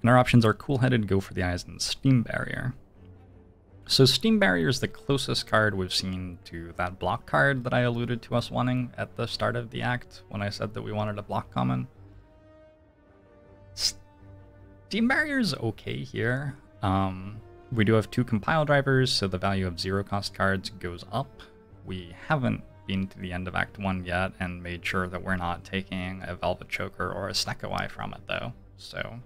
And our options are Cool-Headed, Go for the Eyes, and Steam Barrier. So Steam Barrier is the closest card we've seen to that block card that I alluded to us wanting at the start of the act when I said that we wanted a block common. Steam Barrier is okay here. Um, we do have two compile drivers, so the value of zero cost cards goes up. We haven't been to the end of Act one yet and made sure that we're not taking a Velvet Choker or a Snecko Eye from it, though. So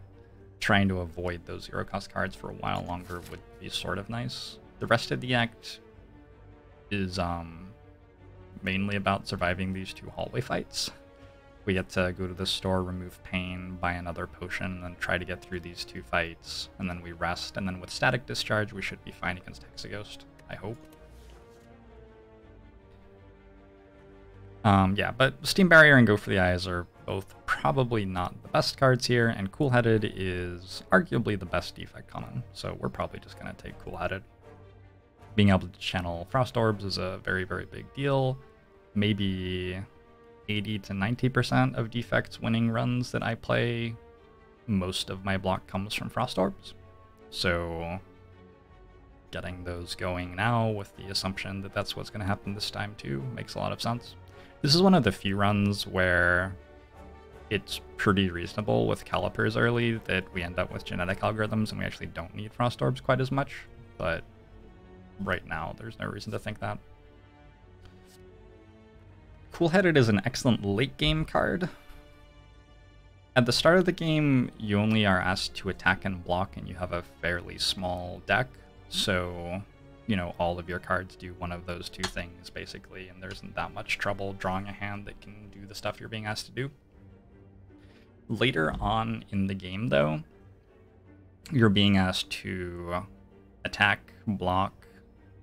trying to avoid those zero cost cards for a while longer would be sort of nice. The rest of the act is um, mainly about surviving these two hallway fights. We get to go to the store, remove pain, buy another potion, and try to get through these two fights, and then we rest, and then with Static Discharge we should be fine against Hexaghost, I hope. Um, yeah, but Steam Barrier and Go for the Eyes are both probably not the best cards here, and Cool-Headed is arguably the best defect common, so we're probably just going to take Cool-Headed. Being able to channel Frost Orbs is a very, very big deal. Maybe eighty to ninety percent of Defect's winning runs that I play, most of my block comes from Frost Orbs, so getting those going now with the assumption that that's what's going to happen this time too makes a lot of sense. This is one of the few runs where it's pretty reasonable with Calipers early that we end up with Genetic Algorithms and we actually don't need Frost Orbs quite as much, but right now there's no reason to think that. Cool-Headed is an excellent late game card. At the start of the game, you only are asked to attack and block and you have a fairly small deck. So, you know, all of your cards do one of those two things, basically, and there isn't that much trouble drawing a hand that can do the stuff you're being asked to do. Later on in the game, though, you're being asked to attack, block,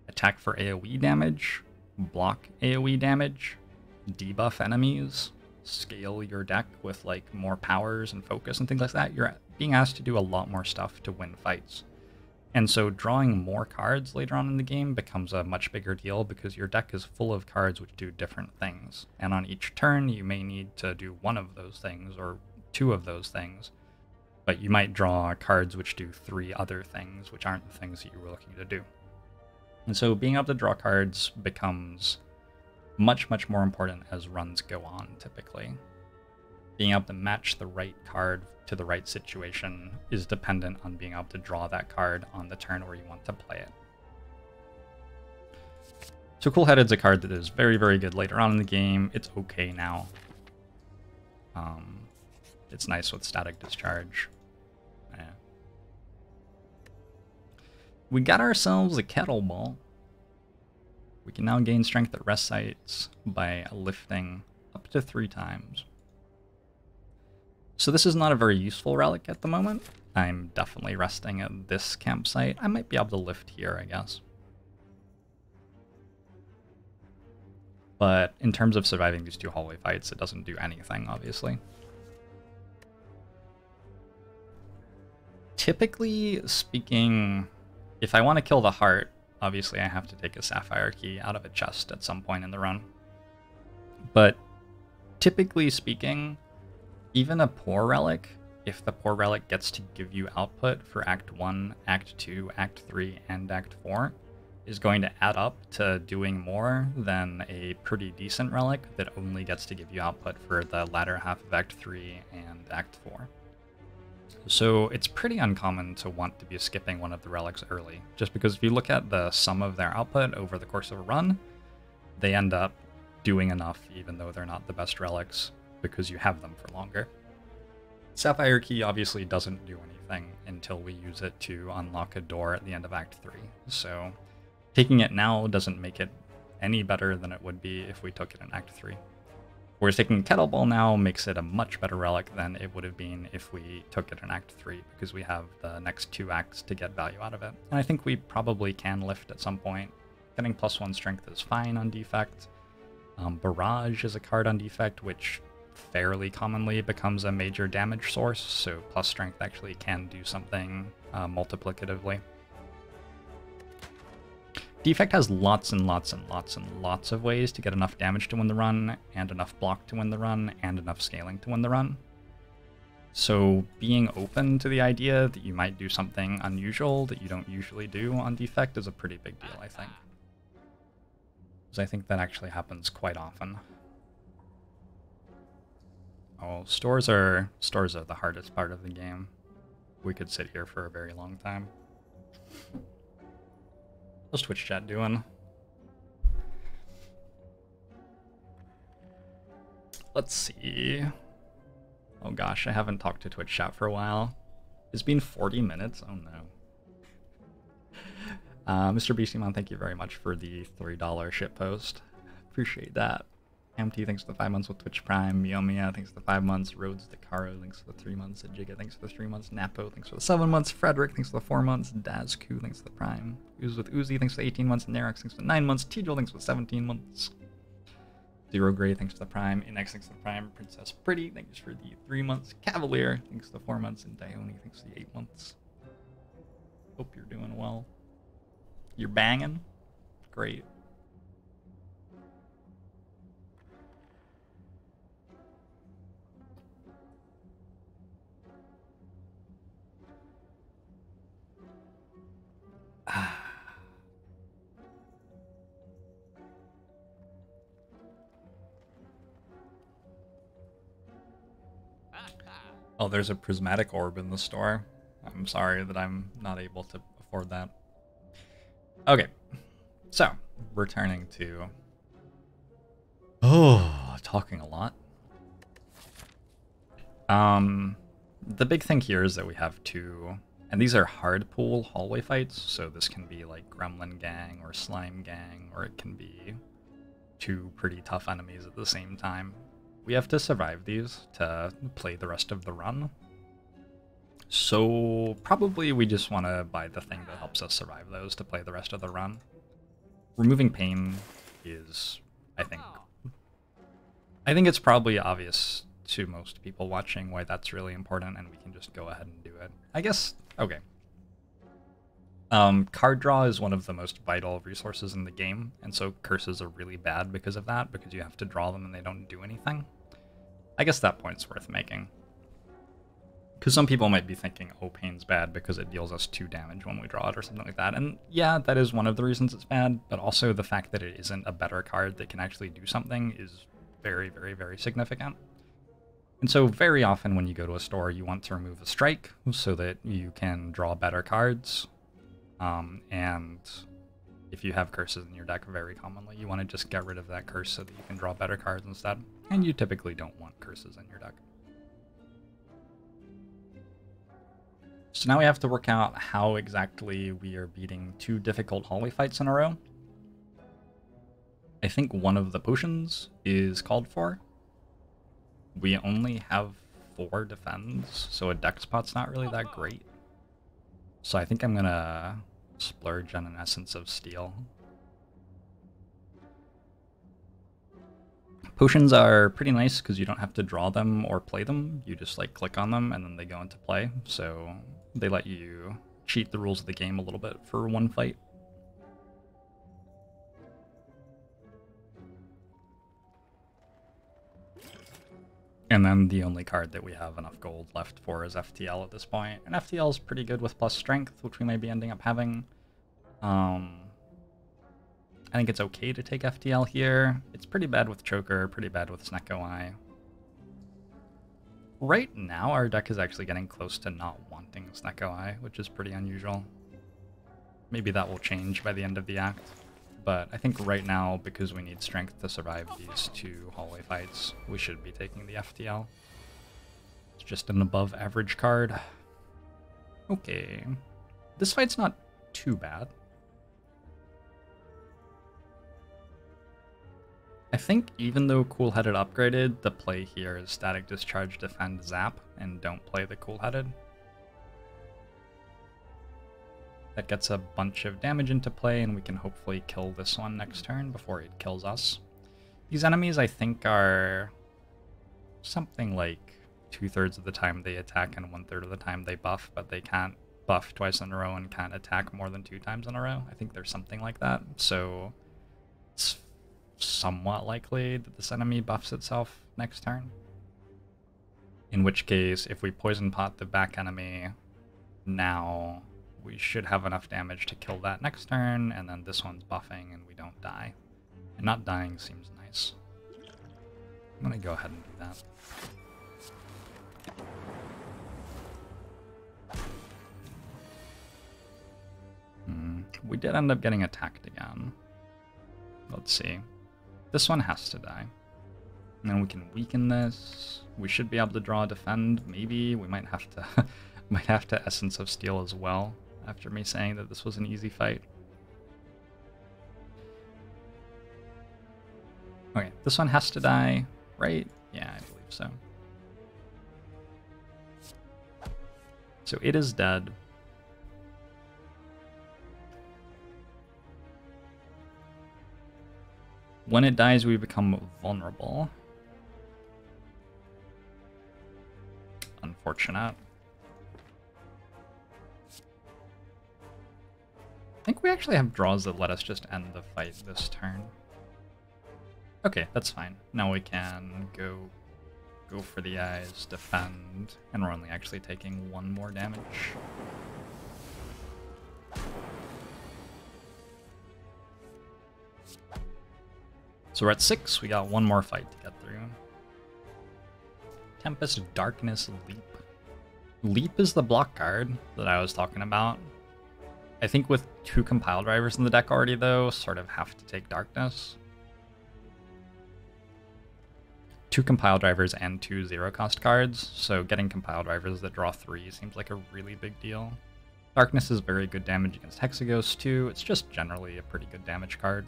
attack for AoE damage, block AoE damage, debuff enemies, scale your deck with, like, more powers and focus and things like that. You're being asked to do a lot more stuff to win fights. And so drawing more cards later on in the game becomes a much bigger deal because your deck is full of cards which do different things. And on each turn, you may need to do one of those things or two of those things, but you might draw cards which do three other things, which aren't the things that you were looking to do. And so being able to draw cards becomes much, much more important as runs go on, typically. Being able to match the right card to the right situation is dependent on being able to draw that card on the turn where you want to play it. So Cool-Headed's a card that is very, very good later on in the game. It's okay now. Um, it's nice with Static Discharge. Yeah. We got ourselves a Kettleball. We can now gain strength at rest sites by lifting up to three times. So this is not a very useful relic at the moment. I'm definitely resting at this campsite. I might be able to lift here, I guess. But in terms of surviving these two hallway fights, it doesn't do anything, obviously. Typically speaking, if I want to kill the heart, obviously I have to take a Sapphire Key out of a chest at some point in the run. But typically speaking, even a poor relic, if the poor relic gets to give you output for Act one, Act two, Act three, and Act four, is going to add up to doing more than a pretty decent relic that only gets to give you output for the latter half of Act three and Act four. So it's pretty uncommon to want to be skipping one of the relics early, just because if you look at the sum of their output over the course of a run, they end up doing enough even though they're not the best relics, because you have them for longer. Sapphire Key obviously doesn't do anything thing until we use it to unlock a door at the end of Act three. So taking it now doesn't make it any better than it would be if we took it in Act three. Whereas taking Kettlebell now makes it a much better relic than it would have been if we took it in Act three, because we have the next two acts to get value out of it. And I think we probably can lift at some point. Getting plus one strength is fine on Defect. Um, Barrage is a card on Defect, which fairly commonly becomes a major damage source, so plus strength actually can do something uh, multiplicatively. Defect has lots and lots and lots and lots of ways to get enough damage to win the run, and enough block to win the run, and enough scaling to win the run. So being open to the idea that you might do something unusual that you don't usually do on Defect is a pretty big deal, I think. Because I think that actually happens quite often. Oh, stores are, stores are the hardest part of the game. We could sit here for a very long time. What's Twitch chat doing? Let's see. Oh gosh, I haven't talked to Twitch chat for a while. It's been forty minutes. Oh no. Uh, Mister Beastimon, thank you very much for the three dollar shitpost. Appreciate that. M T, thanks for the five months with Twitch Prime. Miomia, thanks for the five months. Rhodes Decaro, thanks for the three months. Jiga, thanks for the three months. Napo, thanks for the seven months. Frederick, thanks for the four months. Dazku, thanks for the Prime. Ooze with Uzi, thanks for the eighteen months. Narex, thanks for the nine months. Tidril, thanks for the seventeen months. Zero Grey, thanks for the Prime. Inex, thanks for the Prime. Princess Pretty, thanks for the three months. Cavalier, thanks for the four months. And Dione, thanks for the eight months. Hope you're doing well. You're banging? Great. Oh, there's a prismatic orb in the store. I'm sorry that I'm not able to afford that. Okay, so returning to... Oh, talking a lot. Um, the big thing here is that we have two... And these are hard pool hallway fights, so this can be like Gremlin Gang or Slime Gang, or it can be two pretty tough enemies at the same time. We have to survive these to play the rest of the run. So probably we just want to buy the thing that helps us survive those to play the rest of the run. Removing pain is, I think... I think it's probably obvious to most people watching why that's really important, and we can just go ahead and do it, I guess. Okay. Um, card draw is one of the most vital resources in the game, and so curses are really bad because of that, because you have to draw them and they don't do anything. I guess that point's worth making. Because some people might be thinking, oh, pain's bad because it deals us two damage when we draw it or something like that. And yeah, that is one of the reasons it's bad, but also the fact that it isn't a better card that can actually do something is very, very, very significant. And so very often when you go to a store, you want to remove a strike so that you can draw better cards. Um, and if you have curses in your deck, very commonly, you want to just get rid of that curse so that you can draw better cards instead. And you typically don't want curses in your deck. So now we have to work out how exactly we are beating two difficult hallway fights in a row. I think one of the potions is called for. We only have four defends, so a deck spot's not really that great. So I think I'm gonna splurge on an Essence of Steel. Potions are pretty nice because you don't have to draw them or play them. You just like click on them and then they go into play. So they let you cheat the rules of the game a little bit for one fight. And then the only card that we have enough gold left for is F T L at this point. And F T L is pretty good with plus strength, which we may be ending up having. Um, I think it's okay to take F T L here. It's pretty bad with Choker, pretty bad with Snecko Eye. Right now, our deck is actually getting close to not wanting Snecko Eye, which is pretty unusual. Maybe that will change by the end of the act. But I think right now, because we need strength to survive these two hallway fights, we should be taking the F T L. It's just an above average card. Okay. This fight's not too bad. I think even though Cool-Headed upgraded, the play here is Static Discharge, Defend, Zap, and don't play the Cool-Headed. That gets a bunch of damage into play, and we can hopefully kill this one next turn before it kills us. These enemies, I think, are something like two-thirds of the time they attack and one-third of the time they buff, but they can't buff twice in a row and can't attack more than two times in a row. I think there's something like that, so it's somewhat likely that this enemy buffs itself next turn. In which case, if we poison pot the back enemy now, we should have enough damage to kill that next turn, and then this one's buffing and we don't die. And not dying seems nice. I'm gonna go ahead and do that. Hmm, we did end up getting attacked again. Let's see. This one has to die. And then we can weaken this. We should be able to draw a defend, maybe. We might have to might have to Essence of Steel as well, after me saying that this was an easy fight. Okay, this one has to die, right? Yeah, I believe so. So it is dead. When it dies, we become vulnerable. Unfortunate. I think we actually have draws that let us just end the fight this turn. Okay, that's fine. Now we can go go for the eyes, defend, and we're only actually taking one more damage. So we're at six, we got one more fight to get through. Tempest, Darkness, Leap. Leap is the block card that I was talking about. I think with two Compile Drivers in the deck already though, sort of have to take Darkness. Two Compile Drivers and two zero cost cards, so getting Compile Drivers that draw three seems like a really big deal. Darkness is very good damage against Hexaghost too, it's just generally a pretty good damage card.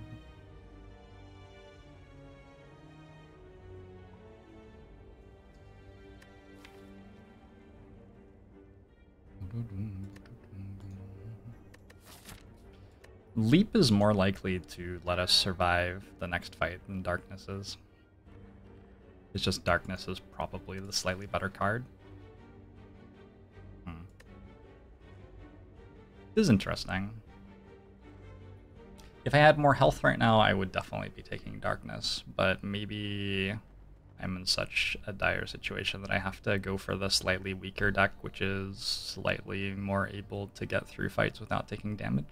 Leap is more likely to let us survive the next fight than Darkness is. It's just Darkness is probably the slightly better card. Hmm. This is interesting. If I had more health right now, I would definitely be taking Darkness, but maybe I'm in such a dire situation that I have to go for the slightly weaker deck, which is slightly more able to get through fights without taking damage.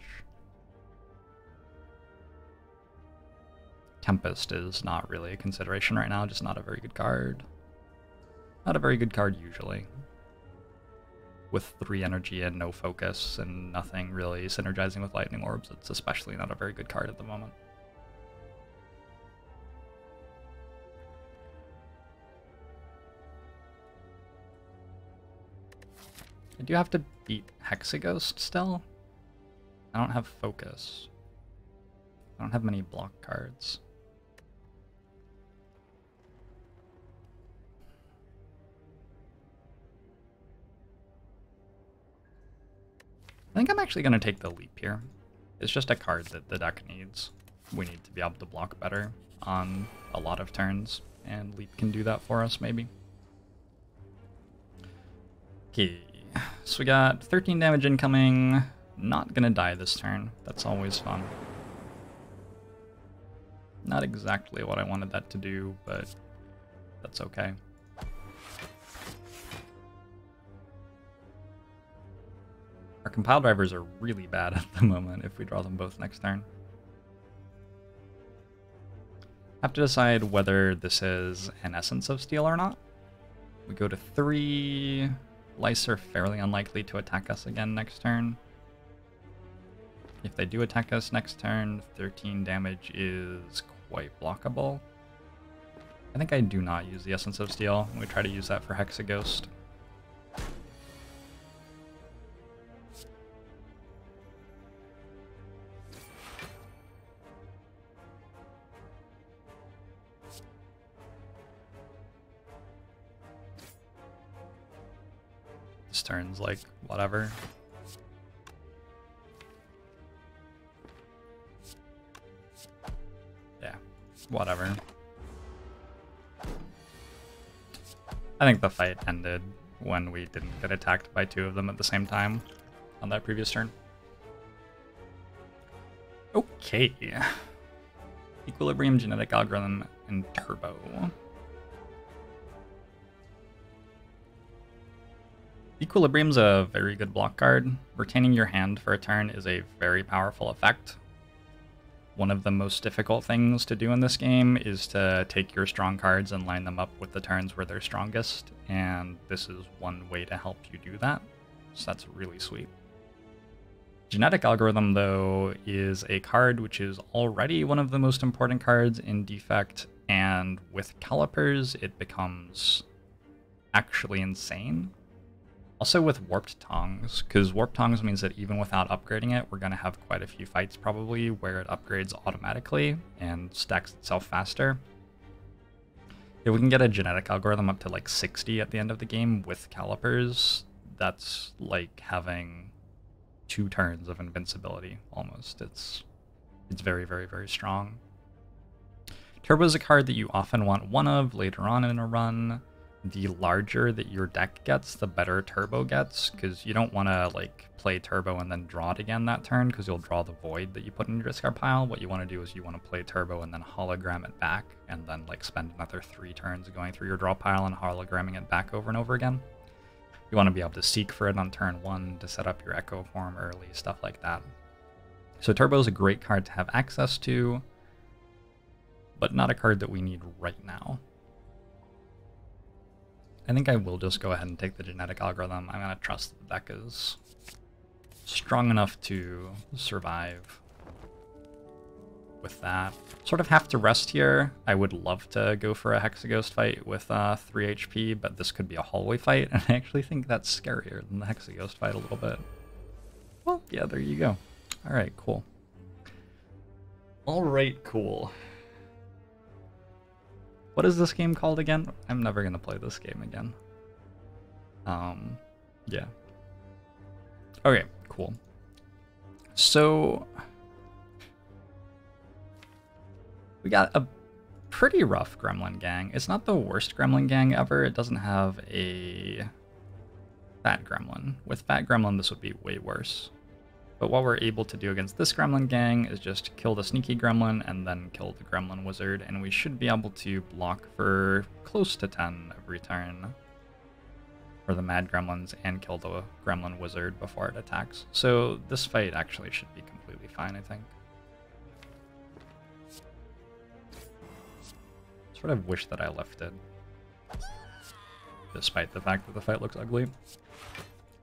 Tempest is not really a consideration right now, just not a very good card. Not a very good card usually. With three energy and no focus and nothing really synergizing with lightning orbs, it's especially not a very good card at the moment. I do have to beat Hexaghost still. I don't have focus. I don't have many block cards. I think I'm actually going to take the leap here. It's just a card that the deck needs. We need to be able to block better on a lot of turns, and leap can do that for us, maybe. Okay, so we got thirteen damage incoming. Not going to die this turn. That's always fun. Not exactly what I wanted that to do, but that's okay. Our Compile Drivers are really bad at the moment if we draw them both next turn. Have to decide whether this is an Essence of Steel or not. We go to three. Lice are fairly unlikely to attack us again next turn. If they do attack us next turn, thirteen damage is quite blockable. I think I do not use the Essence of Steel. We try to use that for Hexaghost. this turn's like whatever. Yeah, whatever. I think the fight ended when we didn't get attacked by two of them at the same time on that previous turn. Okay. Equilibrium, Genetic Algorithm, and Turbo. Equilibrium's a very good block card. Retaining your hand for a turn is a very powerful effect. One of the most difficult things to do in this game is to take your strong cards and line them up with the turns where they're strongest, and this is one way to help you do that, so that's really sweet. Genetic Algorithm, though, is a card which is already one of the most important cards in Defect, and with Calipers, it becomes actually insane. Also with Warped Tongues, because Warped Tongues means that even without upgrading it, we're going to have quite a few fights probably where it upgrades automatically and stacks itself faster. If we can get a Genetic Algorithm up to like sixty at the end of the game with Calipers, that's like having two turns of invincibility almost. It's, it's very, very, very strong. Turbo is a card that you often want one of later on in a run. The larger that your deck gets, the better Turbo gets, because you don't want to like play Turbo and then draw it again that turn, because you'll draw the void that you put in your discard pile. What you want to do is you want to play Turbo and then hologram it back, and then like spend another three turns going through your draw pile and hologramming it back over and over again. You want to be able to seek for it on turn one to set up your Echo Form early, stuff like that. So Turbo is a great card to have access to, but not a card that we need right now. I think I will just go ahead and take the Genetic Algorithm. I'm going to trust that the deck is strong enough to survive with that. Sort of have to rest here. I would love to go for a Hexaghost fight with uh, three H P, but this could be a hallway fight, and I actually think that's scarier than the Hexaghost fight a little bit. Well, yeah, there you go. All right, cool. All right, cool. What is this game called again? I'm never gonna play this game again. Um, yeah. Okay, cool. So we got a pretty rough Gremlin gang. It's not the worst Gremlin gang ever. It doesn't have a fat Gremlin. With fat Gremlin, this would be way worse. But what we're able to do against this Gremlin gang is just kill the sneaky Gremlin and then kill the Gremlin Wizard, and we should be able to block for close to ten every turn for the Mad Gremlins and kill the Gremlin Wizard before it attacks. So this fight actually should be completely fine, I think. Sort of wish that I left it, despite the fact that the fight looks ugly.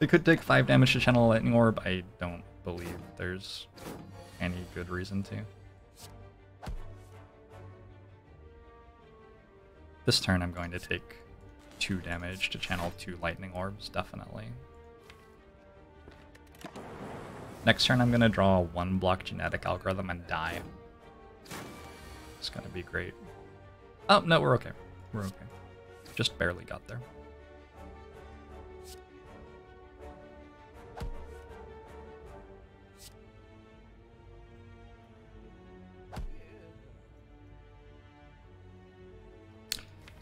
It could take five damage to channel lightning orb. I don't believe there's any good reason to. This turn I'm going to take two damage to channel two lightning orbs, definitely. Next turn I'm going to draw one block Genetic Algorithm and die. It's going to be great. Oh, no, we're okay. We're okay. Just barely got there.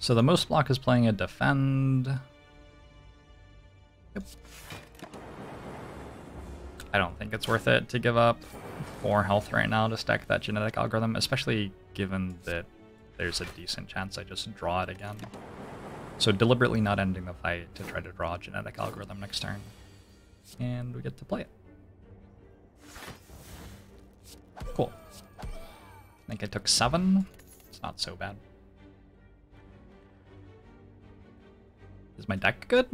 So the most block is playing a defend. Yep. I don't think it's worth it to give up four health right now to stack that Genetic Algorithm, especially given that there's a decent chance I just draw it again. So deliberately not ending the fight to try to draw a Genetic Algorithm next turn. And we get to play it. Cool. I think I took seven. It's not so bad. Is my deck good?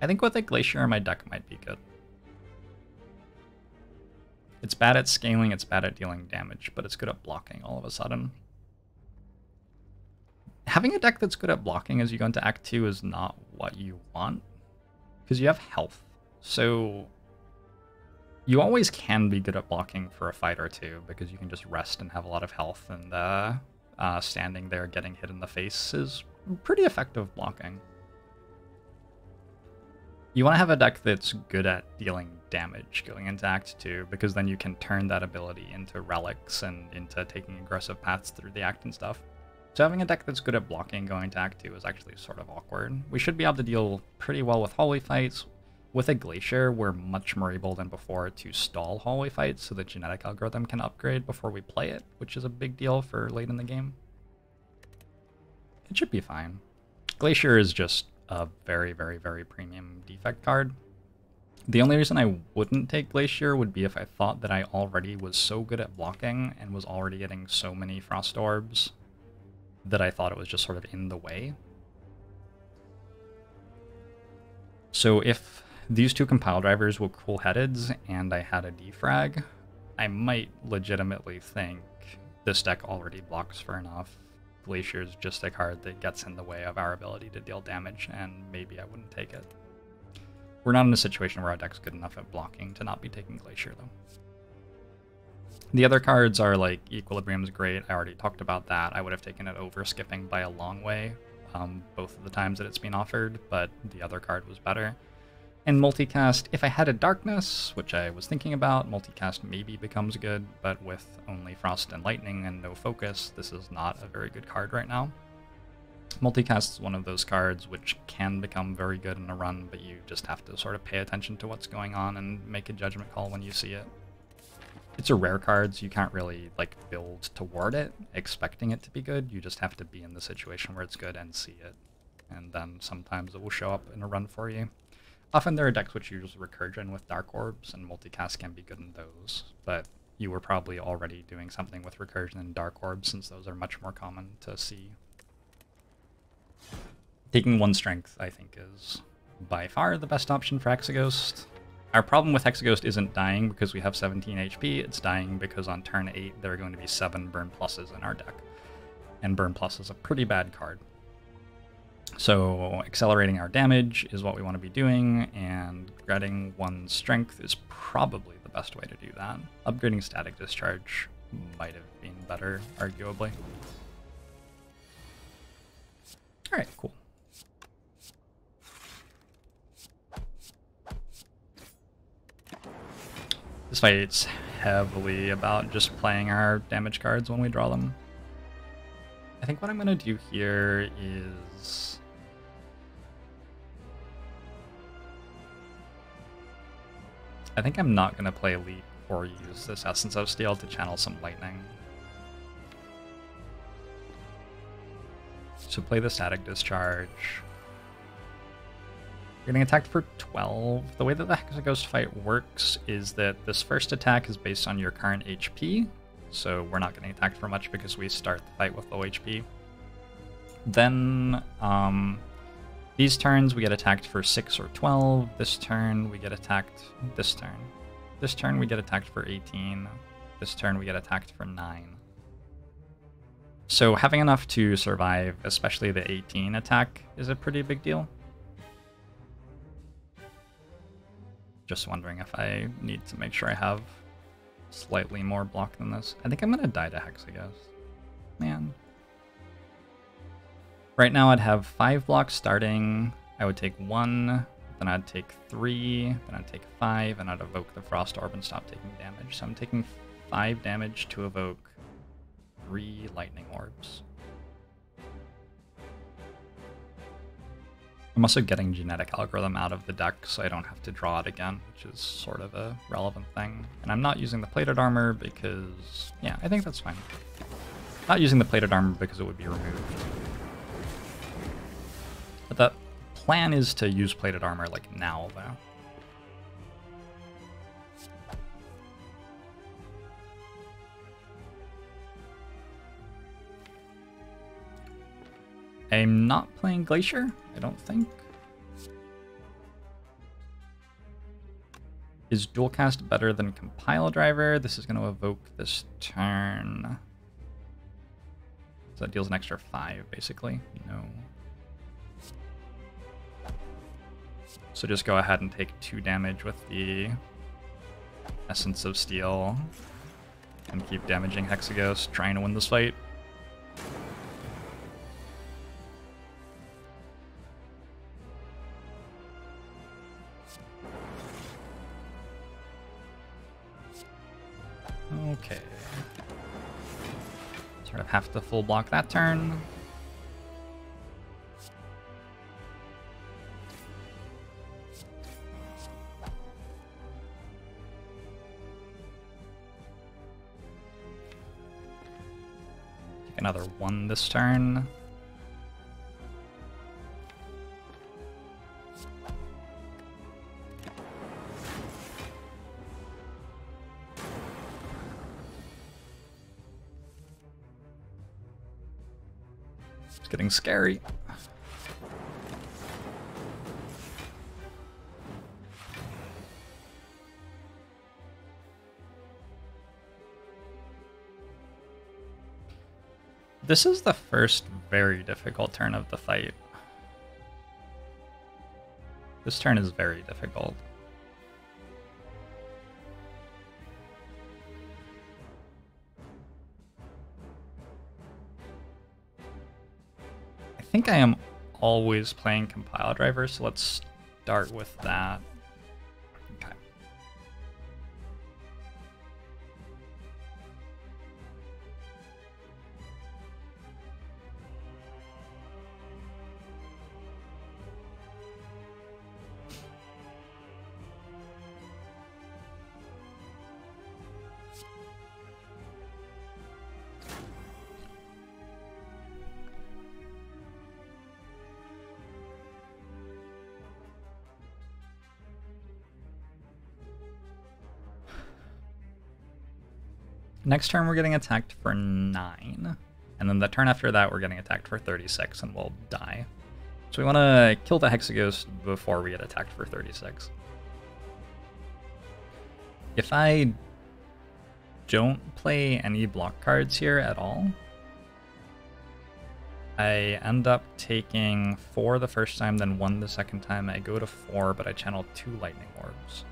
I think with a Glacier, my deck might be good. It's bad at scaling, it's bad at dealing damage, but it's good at blocking all of a sudden. Having a deck that's good at blocking as you go into Act two is not what you want, because you have health. So you always can be good at blocking for a fight or two, because you can just rest and have a lot of health, and uh, uh, standing there getting hit in the face is pretty effective blocking. You want to have a deck that's good at dealing damage going into Act two, because then you can turn that ability into relics and into taking aggressive paths through the act and stuff. So having a deck that's good at blocking going to Act two is actually sort of awkward. We should be able to deal pretty well with hallway fights. With a Glacier, we're much more able than before to stall hallway fights so the genetic algorithm can upgrade before we play it, which is a big deal for late in the game. It should be fine. Glacier is just a very, very, very premium defect card. The only reason I wouldn't take Glacier would be if I thought that I already was so good at blocking and was already getting so many Frost Orbs that I thought it was just sort of in the way. So if these two compile drivers were cool-headeds and I had a defrag, I might legitimately think this deck already blocks for enough. Glacier is just a card that gets in the way of our ability to deal damage, and maybe I wouldn't take it. We're not in a situation where our deck's good enough at blocking to not be taking Glacier, though. The other cards are like Equilibrium's great. I already talked about that. I would have taken it over skipping by a long way um, both of the times that it's been offered, but the other card was better. And multicast, if I had a Darkness, which I was thinking about, multicast maybe becomes good, but with only Frost and Lightning and no focus, this is not a very good card right now. Multicast is one of those cards which can become very good in a run, but you just have to sort of pay attention to what's going on and make a judgment call when you see it. It's a rare card, so you can't really like build toward it, expecting it to be good. You just have to be in the situation where it's good and see it, and then sometimes it will show up in a run for you. Often there are decks which use recursion with Dark Orbs, and multicast can be good in those, but you were probably already doing something with recursion and Dark Orbs since those are much more common to see. Taking one strength, I think, is by far the best option for Hexaghost. Our problem with Hexaghost isn't dying because we have seventeen H P, it's dying because on turn eight there are going to be seven Burn Pluses in our deck, and Burn Plus is a pretty bad card. So accelerating our damage is what we want to be doing, and grading one strength is probably the best way to do that. Upgrading Static Discharge might have been better, arguably. Alright, cool. This fight's heavily about just playing our damage cards when we draw them. I think what I'm going to do here is... I think I'm not going to play Leap or use this Essence of Steel to channel some lightning. So play the Static Discharge. You're getting attacked for twelve. The way that the Hexaghost fight works is that this first attack is based on your current H P, so we're not getting attacked for much because we start the fight with low H P. Then um, these turns we get attacked for six or twelve. This turn we get attacked... This turn. This turn we get attacked for eighteen. This turn we get attacked for nine. So having enough to survive, especially the eighteen attack, is a pretty big deal. Just wondering if I need to make sure I have slightly more block than this. I think I'm going to die to Hexaghost. Man. Right now I'd have five blocks starting. I would take one, then I'd take three, then I'd take five, and I'd evoke the Frost Orb and stop taking damage. So I'm taking five damage to evoke three lightning orbs. I'm also getting Genetic Algorithm out of the deck so I don't have to draw it again, which is sort of a relevant thing. And I'm not using the Plated Armor because, yeah, I think that's fine. Not using the Plated Armor because it would be removed. But the plan is to use Plated Armor, like, now, though. I'm not playing Glacier, I don't think. Is Dualcast better than Compile Driver? This is going to evoke this turn. So that deals an extra five, basically. No. So just go ahead and take two damage with the Essence of Steel and keep damaging Hexaghost, trying to win this fight. Okay. Sort of have to full block that turn. Take another one this turn. It's getting scary. This is the first very difficult turn of the fight. This turn is very difficult. I think I am always playing Compile Driver, so let's start with that. Okay. Next turn, we're getting attacked for nine. And then the turn after that, we're getting attacked for thirty-six and we'll die. So we want to kill the Hexaghost before we get attacked for thirty-six. If I don't play any block cards here at all, I end up taking four the first time, then one the second time. I go to four, but I channel two lightning orbs.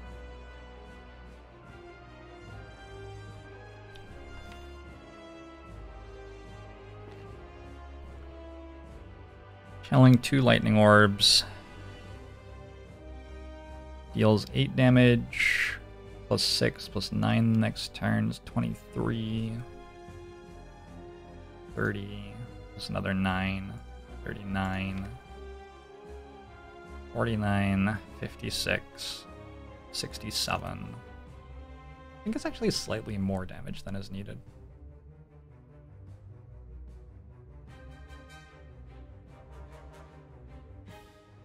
Channeling two lightning orbs deals eight damage, plus six, plus nine the next turns, twenty-three, thirty, plus another nine, thirty-nine, forty-nine, fifty-six, sixty-seven. I think it's actually slightly more damage than is needed.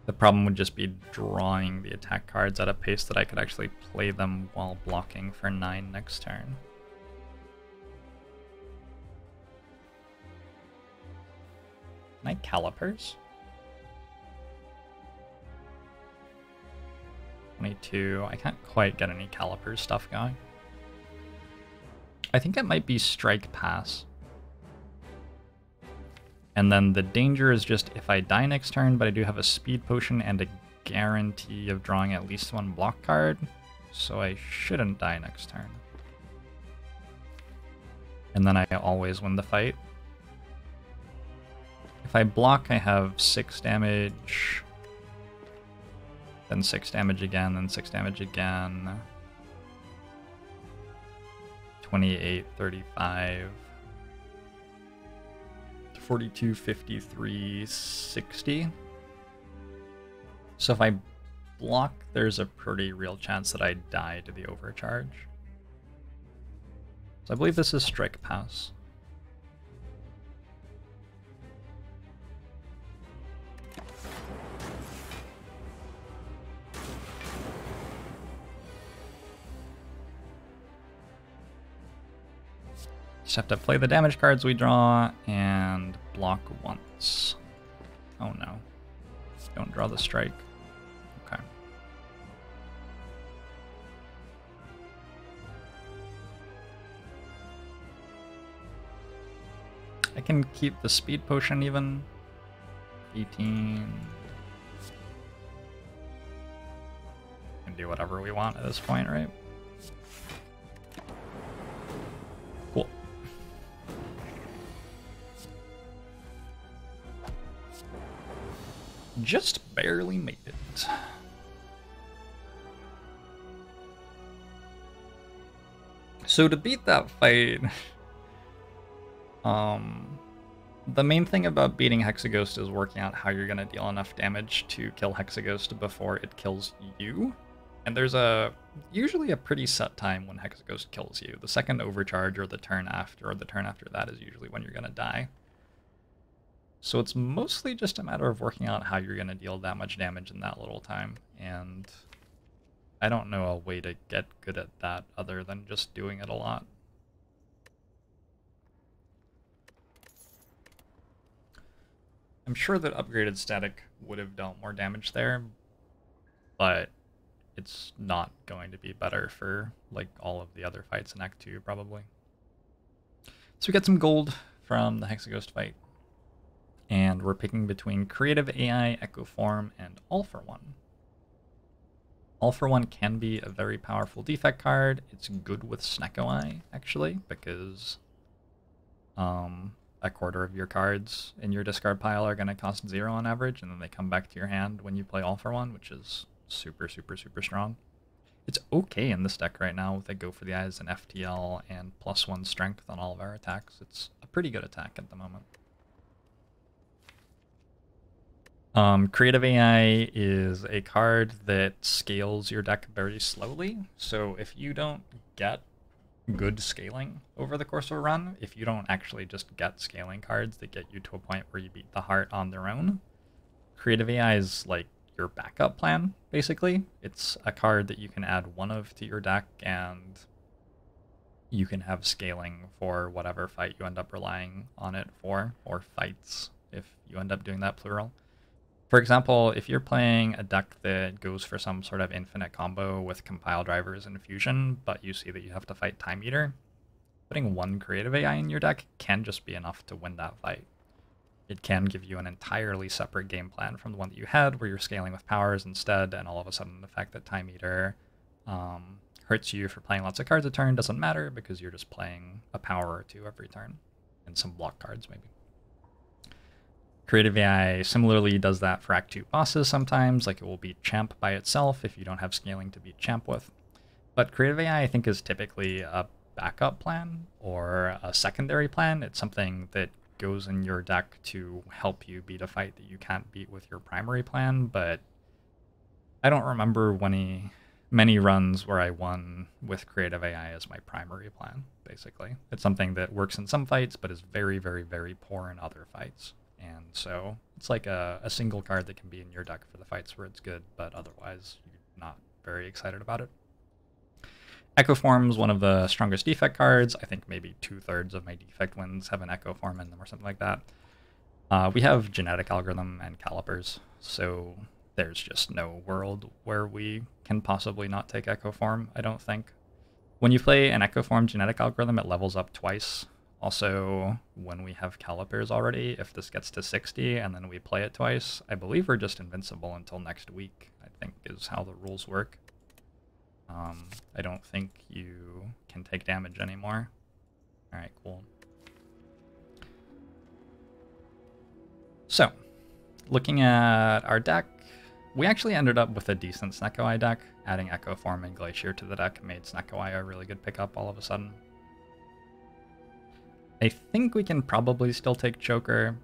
The problem would just be drawing the attack cards at a pace that I could actually play them while blocking for nine next turn. Can I Calipers? twenty-two. I can't quite get any Calipers stuff going. I think it might be Strike Pass. And then the danger is just if I die next turn, but I do have a speed potion and a guarantee of drawing at least one block card, so I shouldn't die next turn. And then I always win the fight. If I block, I have six damage, then six damage again, then six damage again. twenty-eight, thirty-five. forty-two, fifty-three, sixty. So if I block, there's a pretty real chance that I die to the overcharge. So I believe this is Strike Pass. Just have to play the damage cards we draw and block once. Oh no. Don't draw the strike. Okay. I can keep the speed potion even. eighteen. And do whatever we want at this point, right? Just barely made it. So to beat that fight, um, the main thing about beating Hexaghost is working out how you're going to deal enough damage to kill Hexaghost before it kills you. And there's a usually a pretty set time when Hexaghost kills you. The second overcharge or the turn after or the turn after that is usually when you're going to die. So it's mostly just a matter of working out how you're going to deal that much damage in that little time. And I don't know a way to get good at that other than just doing it a lot. I'm sure that upgraded static would have dealt more damage there, but it's not going to be better for like all of the other fights in Act two probably. So we got some gold from the Hexaghost fight, and we're picking between Creative A I, Echo Form, and All for One. All for One can be a very powerful defect card. It's good with Snecko Eye, actually, because um, a quarter of your cards in your discard pile are going to cost zero on average, and then they come back to your hand when you play All for One, which is super, super, super strong. It's okay in this deck right now with a Go for the Eyes and F T L and plus one strength on all of our attacks. It's a pretty good attack at the moment. Um, Creative A I is a card that scales your deck very slowly, so if you don't get good scaling over the course of a run, if you don't actually just get scaling cards that get you to a point where you beat the heart on their own, Creative A I is like your backup plan, basically. It's a card that you can add one of to your deck, and you can have scaling for whatever fight you end up relying on it for, or fights if you end up doing that plural. For example, if you're playing a deck that goes for some sort of infinite combo with Compile Drivers and Fusion, but you see that you have to fight Time Eater, putting one Creative A I in your deck can just be enough to win that fight. It can give you an entirely separate game plan from the one that you had, where you're scaling with powers instead, and all of a sudden the fact that Time Eater um, hurts you for playing lots of cards a turn doesn't matter, because you're just playing a power or two every turn, and some block cards maybe. Creative A I similarly does that for Act two bosses sometimes, like it will beat Champ by itself if you don't have scaling to beat Champ with. But Creative A I, I think, is typically a backup plan or a secondary plan. It's something that goes in your deck to help you beat a fight that you can't beat with your primary plan, but I don't remember many, many runs where I won with Creative A I as my primary plan, basically. It's something that works in some fights, but is very, very, very poor in other fights. And so it's like a, a single card that can be in your deck for the fights where it's good, but otherwise you're not very excited about it. Echo Form is one of the strongest defect cards. I think maybe two-thirds of my defect wins have an Echo Form in them or something like that. Uh, we have Genetic Algorithm and Calipers, so there's just no world where we can possibly not take Echo Form, I don't think. When you play an Echo Form Genetic Algorithm, it levels up twice. Also, when we have Calipers already, if this gets to sixty and then we play it twice, I believe we're just invincible until next week, I think is how the rules work. Um, I don't think you can take damage anymore. Alright, cool. So, looking at our deck, we actually ended up with a decent Snecko Eye deck. Adding Echo Form and Glacier to the deck made Snecko Eye a really good pickup all of a sudden. I think we can probably still take Choker.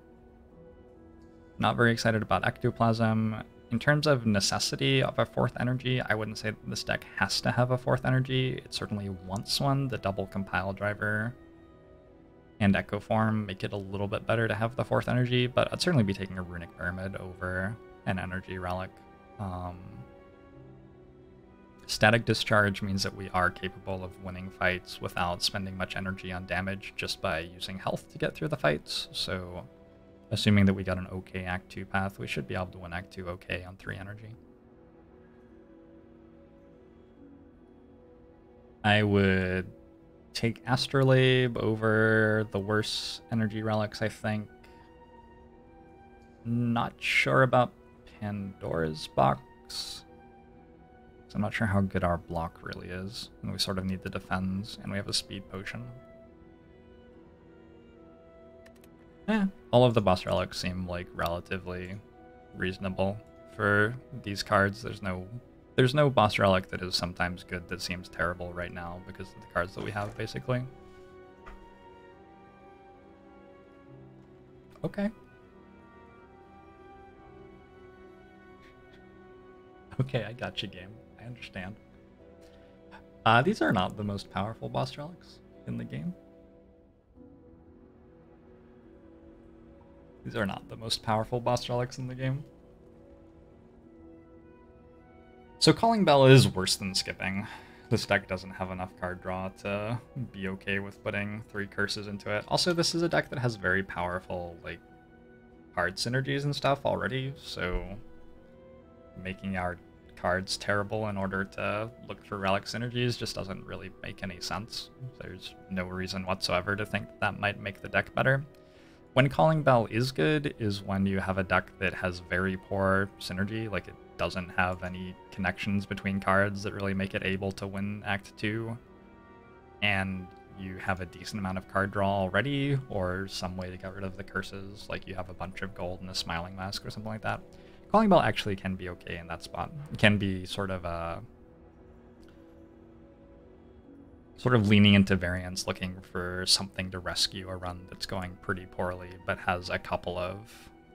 Not very excited about Ectoplasm. In terms of necessity of a fourth energy, I wouldn't say that this deck has to have a fourth energy. It certainly wants one. The double Compile Driver and Echo Form make it a little bit better to have the fourth energy, but I'd certainly be taking a Runic Pyramid over an energy relic. Um, Static Discharge means that we are capable of winning fights without spending much energy on damage just by using health to get through the fights, so assuming that we got an okay Act two path, we should be able to win Act two okay on three energy. I would take Astrolabe over the worst energy relics, I think. Not sure about Pandora's Box. I'm not sure how good our block really is, and we sort of need the defense, and we have a speed potion. Eh, all of the boss relics seem like relatively reasonable for these cards. There's no There's no boss relic that is sometimes good that seems terrible right now because of the cards that we have, basically. Okay. Okay, I got you, game. I understand. Uh, these are not the most powerful boss relics in the game. These are not the most powerful boss relics in the game. So Calling Bell is worse than skipping. This deck doesn't have enough card draw to be okay with putting three curses into it. Also, this is a deck that has very powerful, like, card synergies and stuff already, so making our cards terrible in order to look for relic synergies just doesn't really make any sense. There's no reason whatsoever to think that, that might make the deck better. When Calling Bell is good is when you have a deck that has very poor synergy, like it doesn't have any connections between cards that really make it able to win Act two, and you have a decent amount of card draw already, or some way to get rid of the curses, like you have a bunch of gold and a smiling mask or something like that. Calling Bell actually can be okay in that spot. It can be sort of a... sort of leaning into variance, looking for something to rescue a run that's going pretty poorly, but has a couple of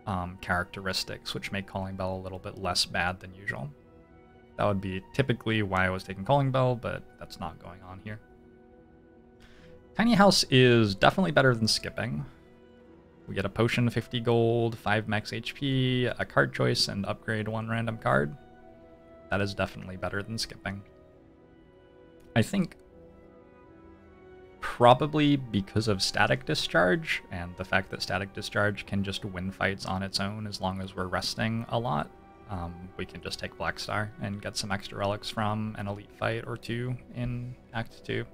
um, characteristics which make Calling Bell a little bit less bad than usual. That would be typically why I was taking Calling Bell, but that's not going on here. Tiny House is definitely better than skipping. We get a potion, fifty gold, five max H P, a card choice, and upgrade one random card. That is definitely better than skipping. I think probably because of Static Discharge and the fact that Static Discharge can just win fights on its own as long as we're resting a lot. Um, we can just take Black Star and get some extra relics from an elite fight or two in Act two.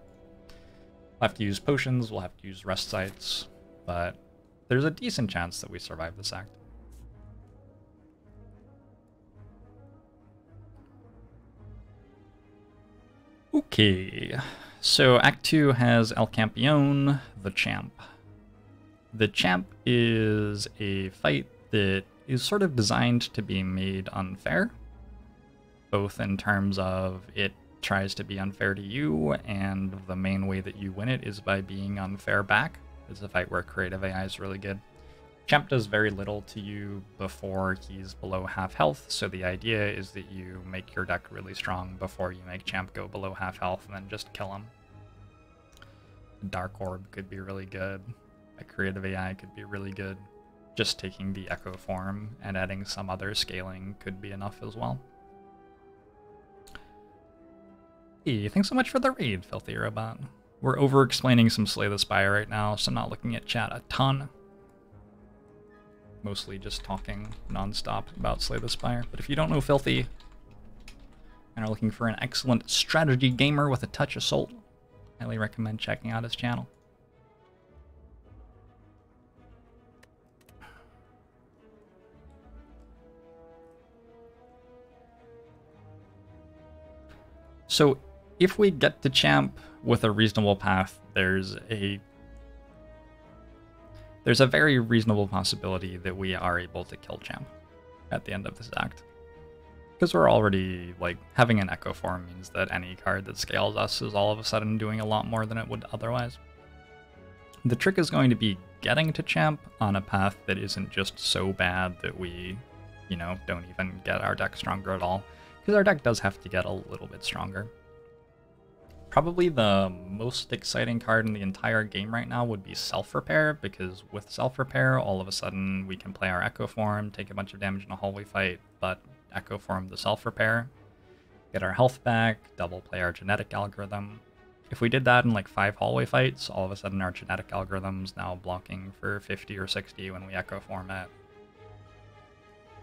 We'll have to use potions, we'll have to use rest sites, but there's a decent chance that we survive this act. Okay, so Act two has El Campeón, the Champ. The Champ is a fight that is sort of designed to be made unfair, both in terms of it tries to be unfair to you, and the main way that you win it is by being unfair back. It's a fight where creative A I is really good. Champ does very little to you before he's below half health, so the idea is that you make your deck really strong before you make Champ go below half health and then just kill him. Dark Orb could be really good. A creative A I could be really good. Just taking the Echo Form and adding some other scaling could be enough as well. Hey, thanks so much for the raid, Filthy Robot. We're over-explaining some Slay the Spire right now, so I'm not looking at chat a ton. Mostly just talking non-stop about Slay the Spire. But if you don't know Filthy and are looking for an excellent strategy gamer with a touch of soul, I highly recommend checking out his channel. So if we get to Champ with a reasonable path, there's a there's a very reasonable possibility that we are able to kill Champ at the end of this act. Because we're already, like, having an Echo Form means that any card that scales us is all of a sudden doing a lot more than it would otherwise. The trick is going to be getting to Champ on a path that isn't just so bad that we, you know, don't even get our deck stronger at all. Because our deck does have to get a little bit stronger. Probably the most exciting card in the entire game right now would be Self-Repair, because with Self-Repair, all of a sudden we can play our Echo Form, take a bunch of damage in a hallway fight, but Echo Form the Self-Repair, get our health back, double play our Genetic Algorithm. If we did that in like five hallway fights, all of a sudden our Genetic Algorithm's now blocking for fifty or sixty when we Echo Form it.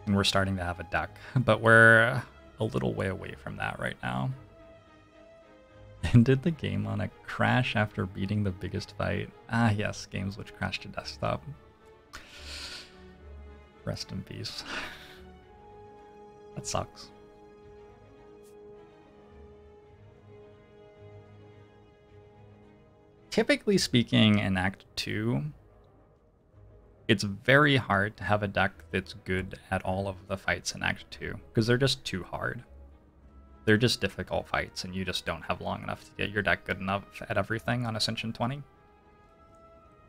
And we're starting to have a deck, but we're a little way away from that right now. Ended the game on a crash after beating the biggest fight. Ah yes, games which crash to desktop. Rest in peace. That sucks. Typically speaking, in Act two, it's very hard to have a deck that's good at all of the fights in Act two, because they're just too hard. They're just difficult fights, and you just don't have long enough to get your deck good enough at everything on Ascension twenty.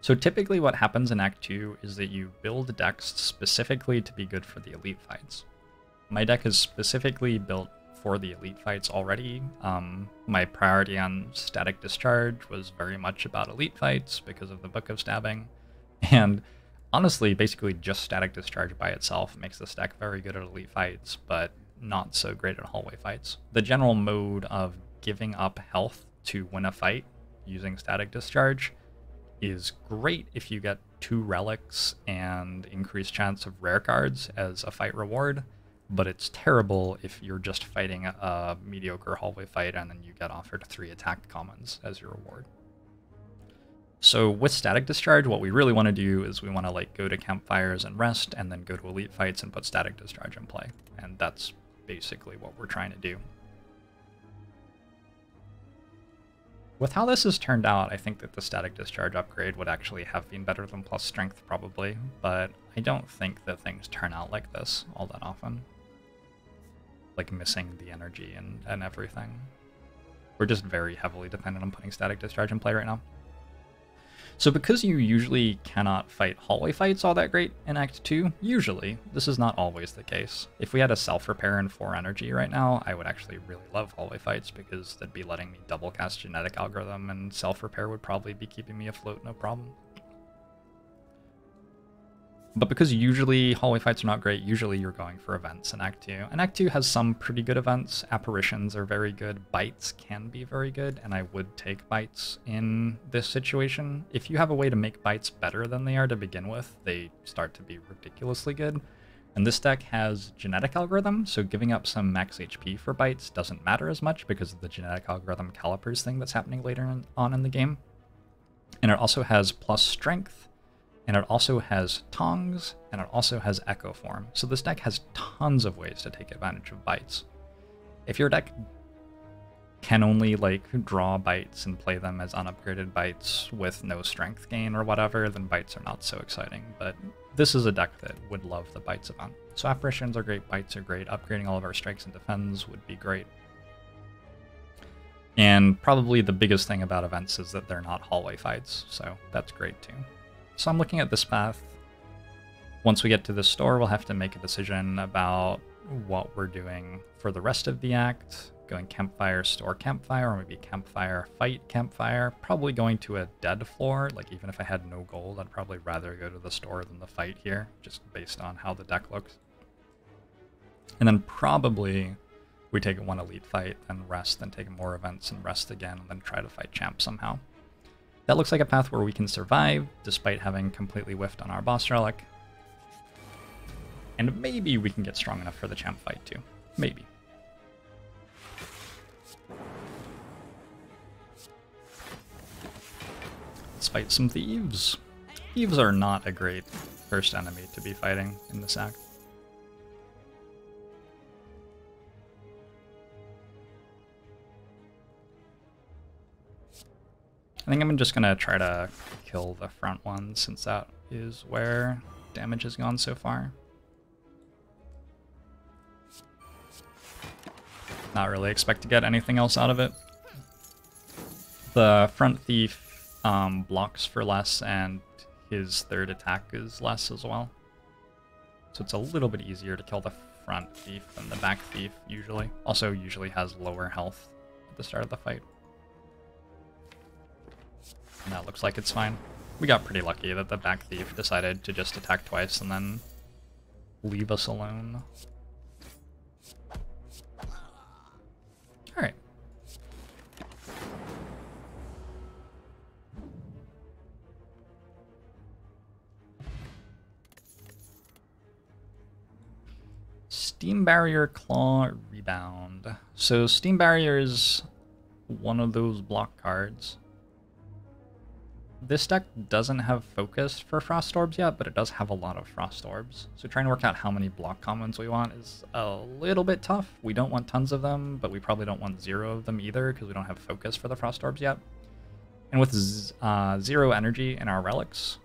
So typically what happens in Act two is that you build decks specifically to be good for the elite fights. My deck is specifically built for the elite fights already. Um, my priority on Static Discharge was very much about elite fights because of the Book of Stabbing. And honestly, basically just Static Discharge by itself makes this deck very good at elite fights, but not so great at hallway fights. The general mode of giving up health to win a fight using Static Discharge is great if you get two relics and increased chance of rare cards as a fight reward, but it's terrible if you're just fighting a mediocre hallway fight and then you get offered three attack commons as your reward. So with Static Discharge, what we really want to do is we want to like go to campfires and rest and then go to elite fights and put Static Discharge in play. And that's basically what we're trying to do. With how this has turned out, I think that the Static Discharge upgrade would actually have been better than plus strength probably, but I don't think that things turn out like this all that often. Like missing the energy and, and everything. We're just very heavily dependent on putting Static Discharge in play right now. So because you usually cannot fight hallway fights all that great in Act two, usually, this is not always the case. If we had a self-repair and four energy right now, I would actually really love hallway fights because that'd be letting me double cast Genetic Algorithm and self-repair would probably be keeping me afloat, no problem. But because usually hallway fights are not great, usually you're going for events in Act two. And Act two has some pretty good events. Apparitions are very good. Bites can be very good, and I would take bites in this situation. If you have a way to make bites better than they are to begin with, they start to be ridiculously good. And this deck has Genetic Algorithm, so giving up some max H P for bites doesn't matter as much because of the Genetic Algorithm Calipers thing that's happening later on in the game. And it also has plus strength, and it also has Tongs, and it also has Echo Form. So this deck has tons of ways to take advantage of bites. If your deck can only like draw bites and play them as unupgraded bites with no strength gain or whatever, then bites are not so exciting. But this is a deck that would love the bites event. So Apparitions are great, bites are great, upgrading all of our strikes and defends would be great. And probably the biggest thing about events is that they're not hallway fights, so that's great too. So I'm looking at this path. Once we get to the store, we'll have to make a decision about what we're doing for the rest of the act. Going campfire, store campfire, or maybe campfire, fight campfire. Probably going to a dead floor. Like even if I had no gold, I'd probably rather go to the store than the fight here, just based on how the deck looks. And then probably we take one elite fight and rest, then take more events and rest again, and then try to fight champ somehow. That looks like a path where we can survive, despite having completely whiffed on our boss relic. And maybe we can get strong enough for the champ fight too. Maybe. Let's fight some thieves. Thieves are not a great first enemy to be fighting in this act. I think I'm just going to try to kill the front one since that is where damage has gone so far. Not really expect to get anything else out of it. The front thief um, blocks for less and his third attack is less as well. So it's a little bit easier to kill the front thief than the back thief usually. Also usually has lower health at the start of the fight. And that looks like it's fine. We got pretty lucky that the back thief decided to just attack twice and then leave us alone. Alright. Steam Barrier, Claw, Rebound. So Steam Barrier is one of those block cards. This deck doesn't have focus for Frost Orbs yet, but it does have a lot of Frost Orbs. So trying to work out how many block commons we want is a little bit tough. We don't want tons of them, but we probably don't want zero of them either because we don't have focus for the Frost Orbs yet. And with uh, zero energy in our relics,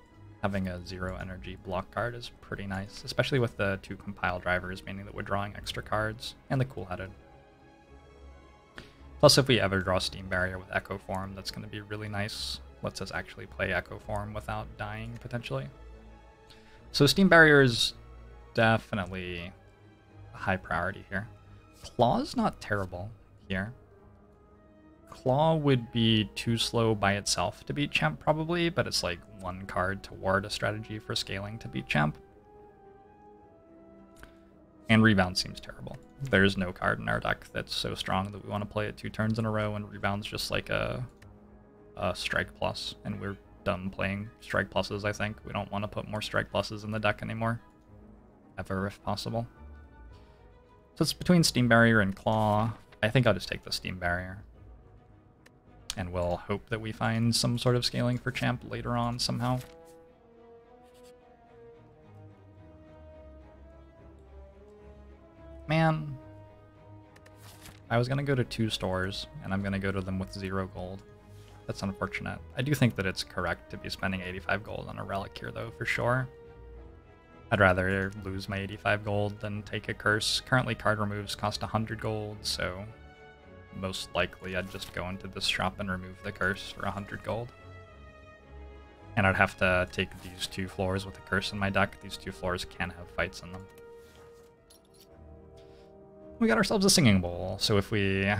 having a zero energy block card is pretty nice, especially with the two Compile Drivers, meaning that we're drawing extra cards, and the Cool-Headed. Plus, if we ever draw Steam Barrier with Echo Form, that's going to be really nice. Lets us actually play Echo Form without dying, potentially. So Steam Barrier is definitely a high priority here. Claw's not terrible here. Claw would be too slow by itself to beat Chemp, probably, but it's like one card toward a strategy for scaling to beat Chemp. And Rebound seems terrible. There's no card in our deck that's so strong that we want to play it two turns in a row, and Rebound's just like a, a Strike Plus, and we're done playing Strike Pluses, I think. We don't want to put more Strike Pluses in the deck anymore, ever if possible. So it's between Steam Barrier and Claw. I think I'll just take the Steam Barrier. And we'll hope that we find some sort of scaling for Champ later on somehow. Man, I was gonna go to two stores, and I'm gonna go to them with zero gold. That's unfortunate. I do think that it's correct to be spending eighty-five gold on a relic here, though, for sure. I'd rather lose my eighty-five gold than take a curse. Currently, card removes cost one hundred gold, so most likely I'd just go into this shop and remove the curse for one hundred gold. And I'd have to take these two floors with a curse in my deck. These two floors can have fights in them. We got ourselves a Singing Bowl, so if we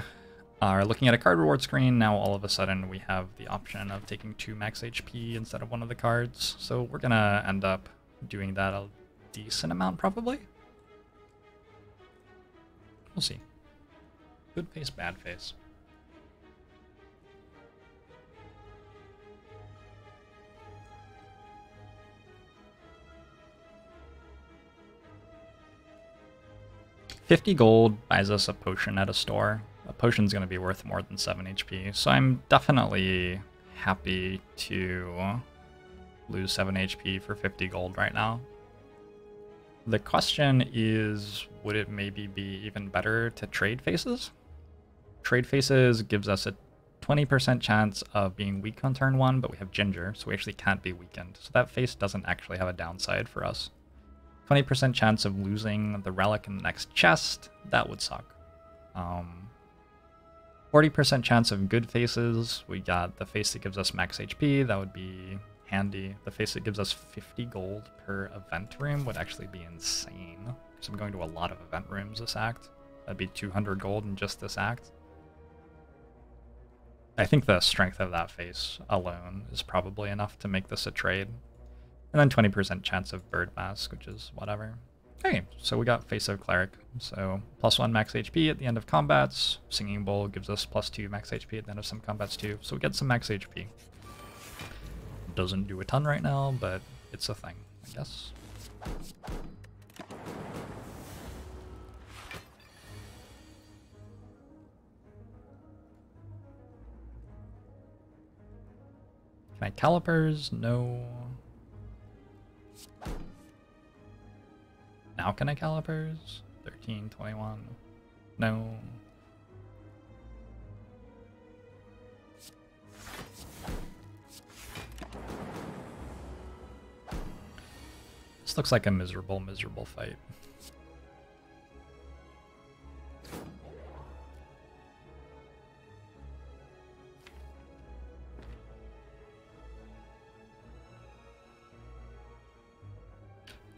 are looking at a card reward screen, now all of a sudden we have the option of taking two max H P instead of one of the cards. So we're gonna end up doing that a decent amount, probably. We'll see. Good face, bad face. fifty gold buys us a potion at a store. A potion's going to be worth more than seven H P, so I'm definitely happy to lose seven H P for fifty gold right now. The question is, would it maybe be even better to trade faces? Trade faces gives us a twenty percent chance of being weak on turn one, but we have Ginger, so we actually can't be weakened. So that face doesn't actually have a downside for us. twenty percent chance of losing the relic in the next chest, that would suck. Um, forty percent chance of good faces, we got the face that gives us max H P, that would be handy. The face that gives us fifty gold per event room would actually be insane. So I'm going to a lot of event rooms this act. That'd be two hundred gold in just this act. I think the strength of that face alone is probably enough to make this a trade. And then twenty percent chance of Bird Mask, which is whatever. Okay, so we got Face of Cleric. So plus one max H P at the end of combats. Singing Bowl gives us plus two max H P at the end of some combats too. So we get some max H P. Doesn't do a ton right now, but it's a thing, I guess. Can I Calipers? No. Now can I Calipers? thirteen, twenty-one. No. This looks like a miserable, miserable fight.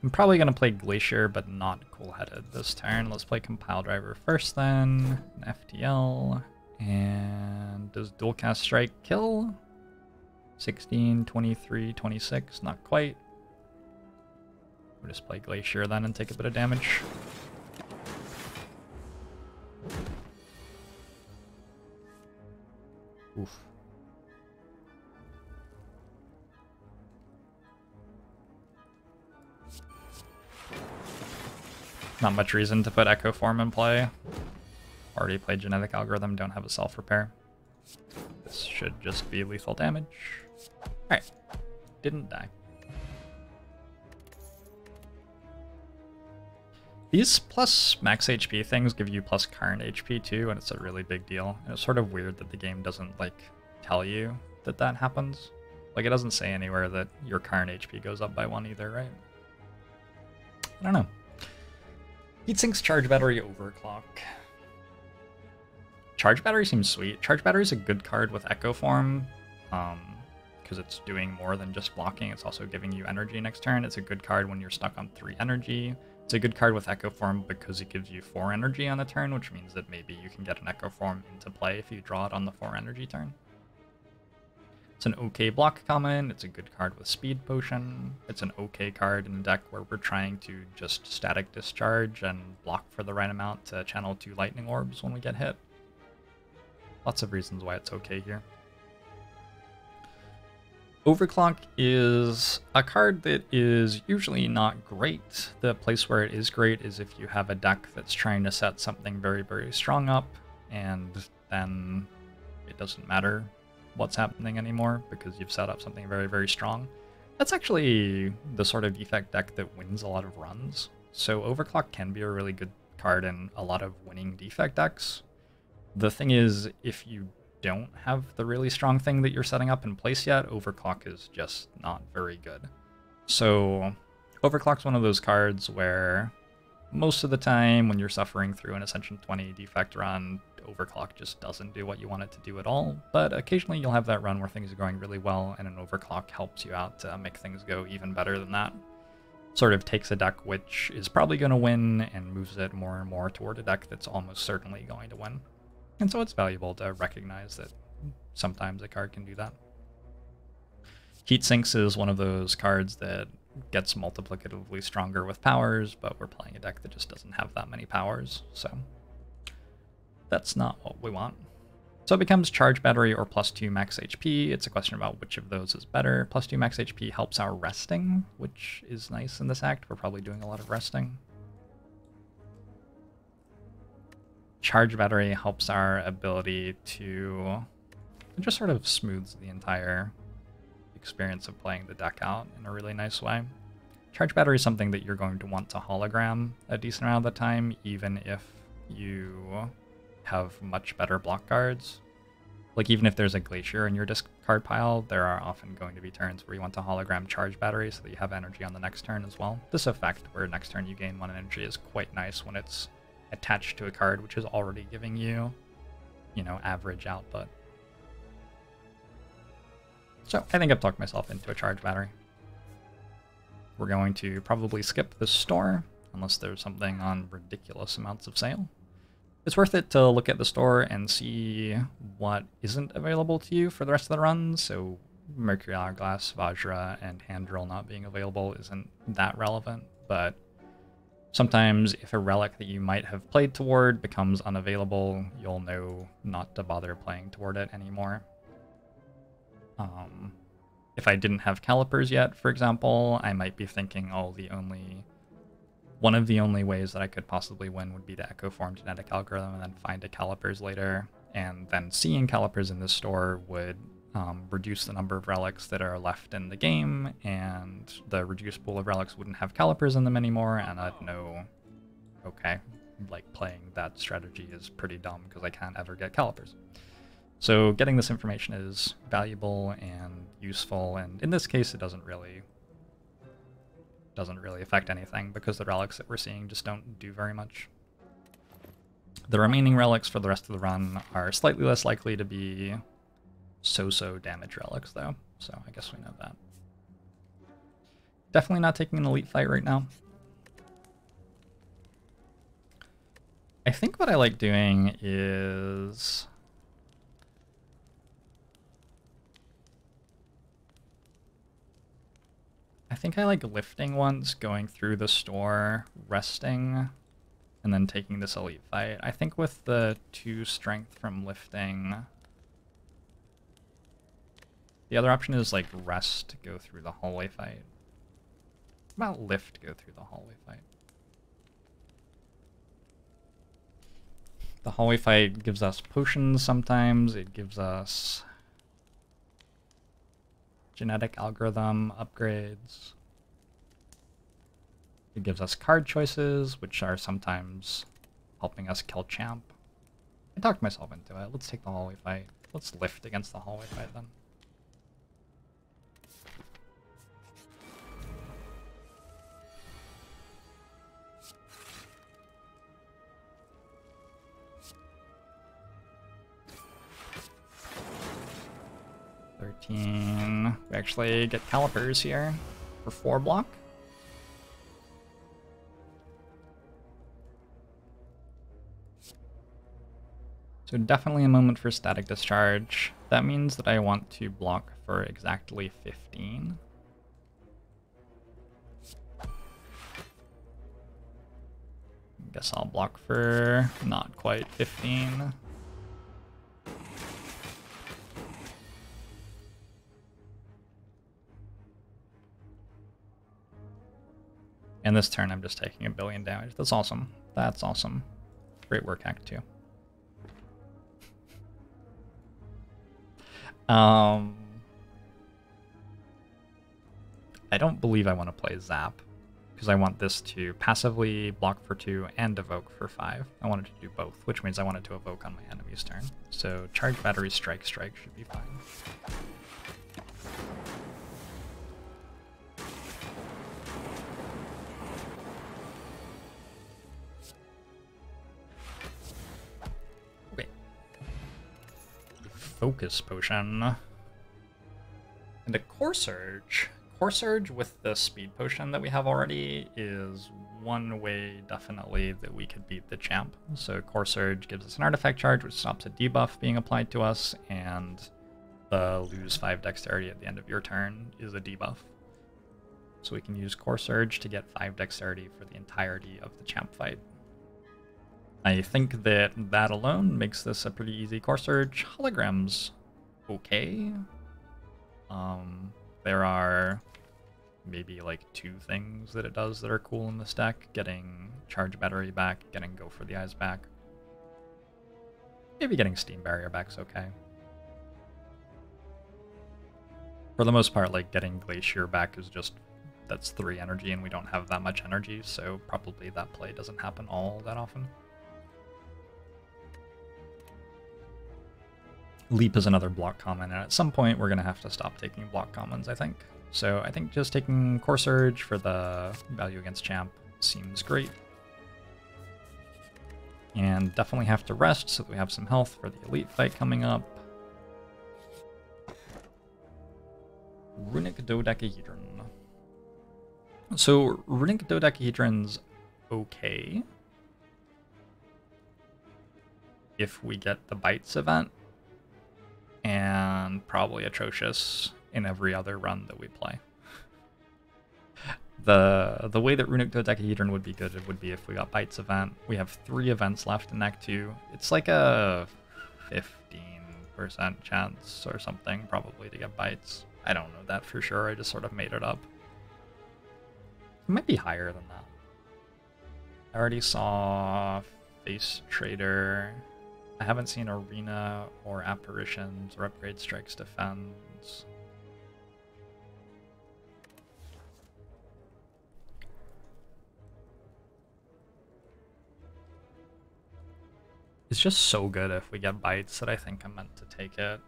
I'm probably going to play Glacier, but not Cool-Headed this turn. Let's play Compile Driver first, then. An F T L. And does Dualcast Strike kill? sixteen, twenty-three, twenty-six. Not quite. We'll just play Glacier then and take a bit of damage. Oof. Not much reason to put Echo Form in play. Already played Genetic Algorithm, don't have a Self-Repair. This should just be lethal damage. Alright, didn't die. These plus max H P things give you plus current H P too, and it's a really big deal. And it's sort of weird that the game doesn't, like, tell you that that happens. Like, it doesn't say anywhere that your current H P goes up by one either, right? I don't know. Heat Sink's Charge Battery Overclock. Charge Battery seems sweet. Charge Battery is a good card with Echo Form, because um, it's doing more than just blocking. It's also giving you energy next turn. It's a good card when you're stuck on three energy. It's a good card with Echo Form because it gives you four energy on a turn, which means that maybe you can get an Echo Form into play if you draw it on the four energy turn. It's an okay block common. It's a good card with Speed Potion. It's an okay card in a deck where we're trying to just Static Discharge and block for the right amount to channel two Lightning Orbs when we get hit. Lots of reasons why it's okay here. Overclock is a card that is usually not great. The place where it is great is if you have a deck that's trying to set something very, very strong up, and then it doesn't matter what's happening anymore because you've set up something very, very strong. That's actually the sort of Defect deck that wins a lot of runs. So Overclock can be a really good card in a lot of winning Defect decks. The thing is, if you don't have the really strong thing that you're setting up in place yet, Overclock is just not very good. So Overclock's one of those cards where most of the time when you're suffering through an Ascension twenty Defect run, Overclock just doesn't do what you want it to do at all, but occasionally you'll have that run where things are going really well, and an Overclock helps you out to make things go even better than that. Sort of takes a deck which is probably going to win and moves it more and more toward a deck that's almost certainly going to win. And so it's valuable to recognize that sometimes a card can do that. Heat Sinks is one of those cards that gets multiplicatively stronger with powers, but we're playing a deck that just doesn't have that many powers, so that's not what we want. So it becomes Charge Battery or plus two max H P. It's a question about which of those is better. Plus two max H P helps our resting, which is nice in this act. We're probably doing a lot of resting. Charge Battery helps our ability to, it just sort of smooths the entire experience of playing the deck out in a really nice way. Charge Battery is something that you're going to want to hologram a decent amount of the time, even if you have much better block cards. Like, even if there's a Glacier in your discard pile, there are often going to be turns where you want to hologram Charge Battery so that you have energy on the next turn as well. This effect, where next turn you gain one energy, is quite nice when it's attached to a card which is already giving you, you know, average output. So I think I've talked myself into a Charge Battery. We're going to probably skip this store, unless there's something on ridiculous amounts of sale. It's worth it to look at the store and see what isn't available to you for the rest of the run, so Mercury Hourglass, Vajra, and Hand Drill not being available isn't that relevant, but sometimes if a relic that you might have played toward becomes unavailable, you'll know not to bother playing toward it anymore. Um, if I didn't have Calipers yet, for example, I might be thinking, oh, the only... one of the only ways that I could possibly win would be to Echo Form Genetic Algorithm and then find a Calipers later, and then seeing Calipers in this store would Um, reduce the number of relics that are left in the game, and the reduced pool of relics wouldn't have Calipers in them anymore, and I'd know, okay, like, playing that strategy is pretty dumb because I can't ever get Calipers. So getting this information is valuable and useful, and in this case it doesn't really doesn't really affect anything because the relics that we're seeing just don't do very much. The remaining relics for the rest of the run are slightly less likely to be so-so damage relics, though, so I guess we know that. Definitely not taking an elite fight right now. I think what I like doing is I think I like lifting once, going through the store, resting, and then taking this elite fight. I think with the two strength from lifting, the other option is, like, rest, go through the hallway fight. What about lift, go through the hallway fight? The hallway fight gives us potions sometimes. It gives us genetic algorithm upgrades. It gives us card choices, which are sometimes helping us kill Champ. I talked myself into it. Let's take the hallway fight. Let's lift against the hallway fight, then. fifteen. We actually get Calipers here for four block. So definitely a moment for Static Discharge. That means that I want to block for exactly fifteen. Guess I'll block for not quite fifteen. And this turn I'm just taking a billion damage. That's awesome. That's awesome. Great work, Act two. Um, I don't believe I want to play Zap, because I want this to passively block for two and evoke for five. I wanted to do both, which means I wanted to evoke on my enemy's turn. So charge battery strike strike should be fine. Focus Potion, and a Core Surge. Core Surge with the Speed Potion that we have already is one way definitely that we could beat the champ. So Core Surge gives us an Artifact Charge, which stops a debuff being applied to us, and the lose five Dexterity at the end of your turn is a debuff. So we can use Core Surge to get five Dexterity for the entirety of the champ fight. I think that that alone makes this a pretty easy Core Surge. Holograms, okay. Um, there are maybe like two things that it does that are cool in this deck. Getting Charge Battery back, getting Go for the Eyes back. Maybe getting Steam Barrier back's okay. For the most part, like getting Glacier back is just, that's three energy and we don't have that much energy, so probably that play doesn't happen all that often. Leap is another block common, and at some point we're going to have to stop taking block commons, I think. So I think just taking Core Surge for the value against champ seems great. And definitely have to rest so that we have some health for the elite fight coming up. Runic Dodecahedron. So Runic Dodecahedron's okay if we get the Bites event, and probably atrocious in every other run that we play. the the way that Runic Dodecahedron would be good, it would be if we got Bites event. We have three events left in Act two. It's like a fifteen percent chance or something, probably, to get Bites. I don't know that for sure, I just sort of made it up. It might be higher than that. I already saw Face Trader. I haven't seen Arena or Apparitions or Upgrade Strikes Defense. It's just so good if we get Bites that I think I'm meant to take it.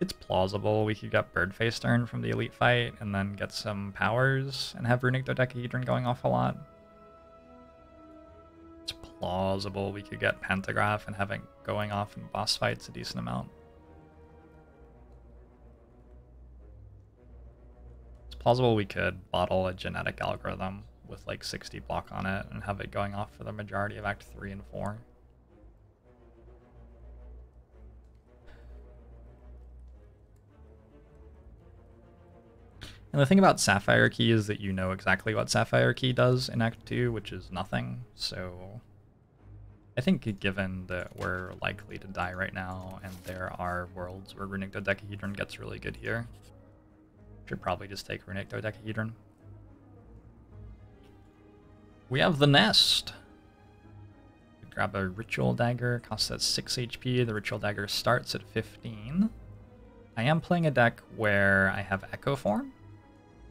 It's plausible we could get Birdface turn from the elite fight and then get some powers and have Runic Dodecahedron going off a lot. It's plausible we could get Pantograph and have it going off in boss fights a decent amount. It's plausible we could bottle a Genetic Algorithm with like sixty block on it and have it going off for the majority of Act three and four. And the thing about Sapphire Key is that you know exactly what Sapphire Key does in Act two, which is nothing. So I think given that we're likely to die right now, and there are worlds where Runic Dodecahedron gets really good here, should probably just take Runic Dodecahedron. We have the Nest! Grab a Ritual Dagger, costs us six H P, the Ritual Dagger starts at fifteen. I am playing a deck where I have Echo Form.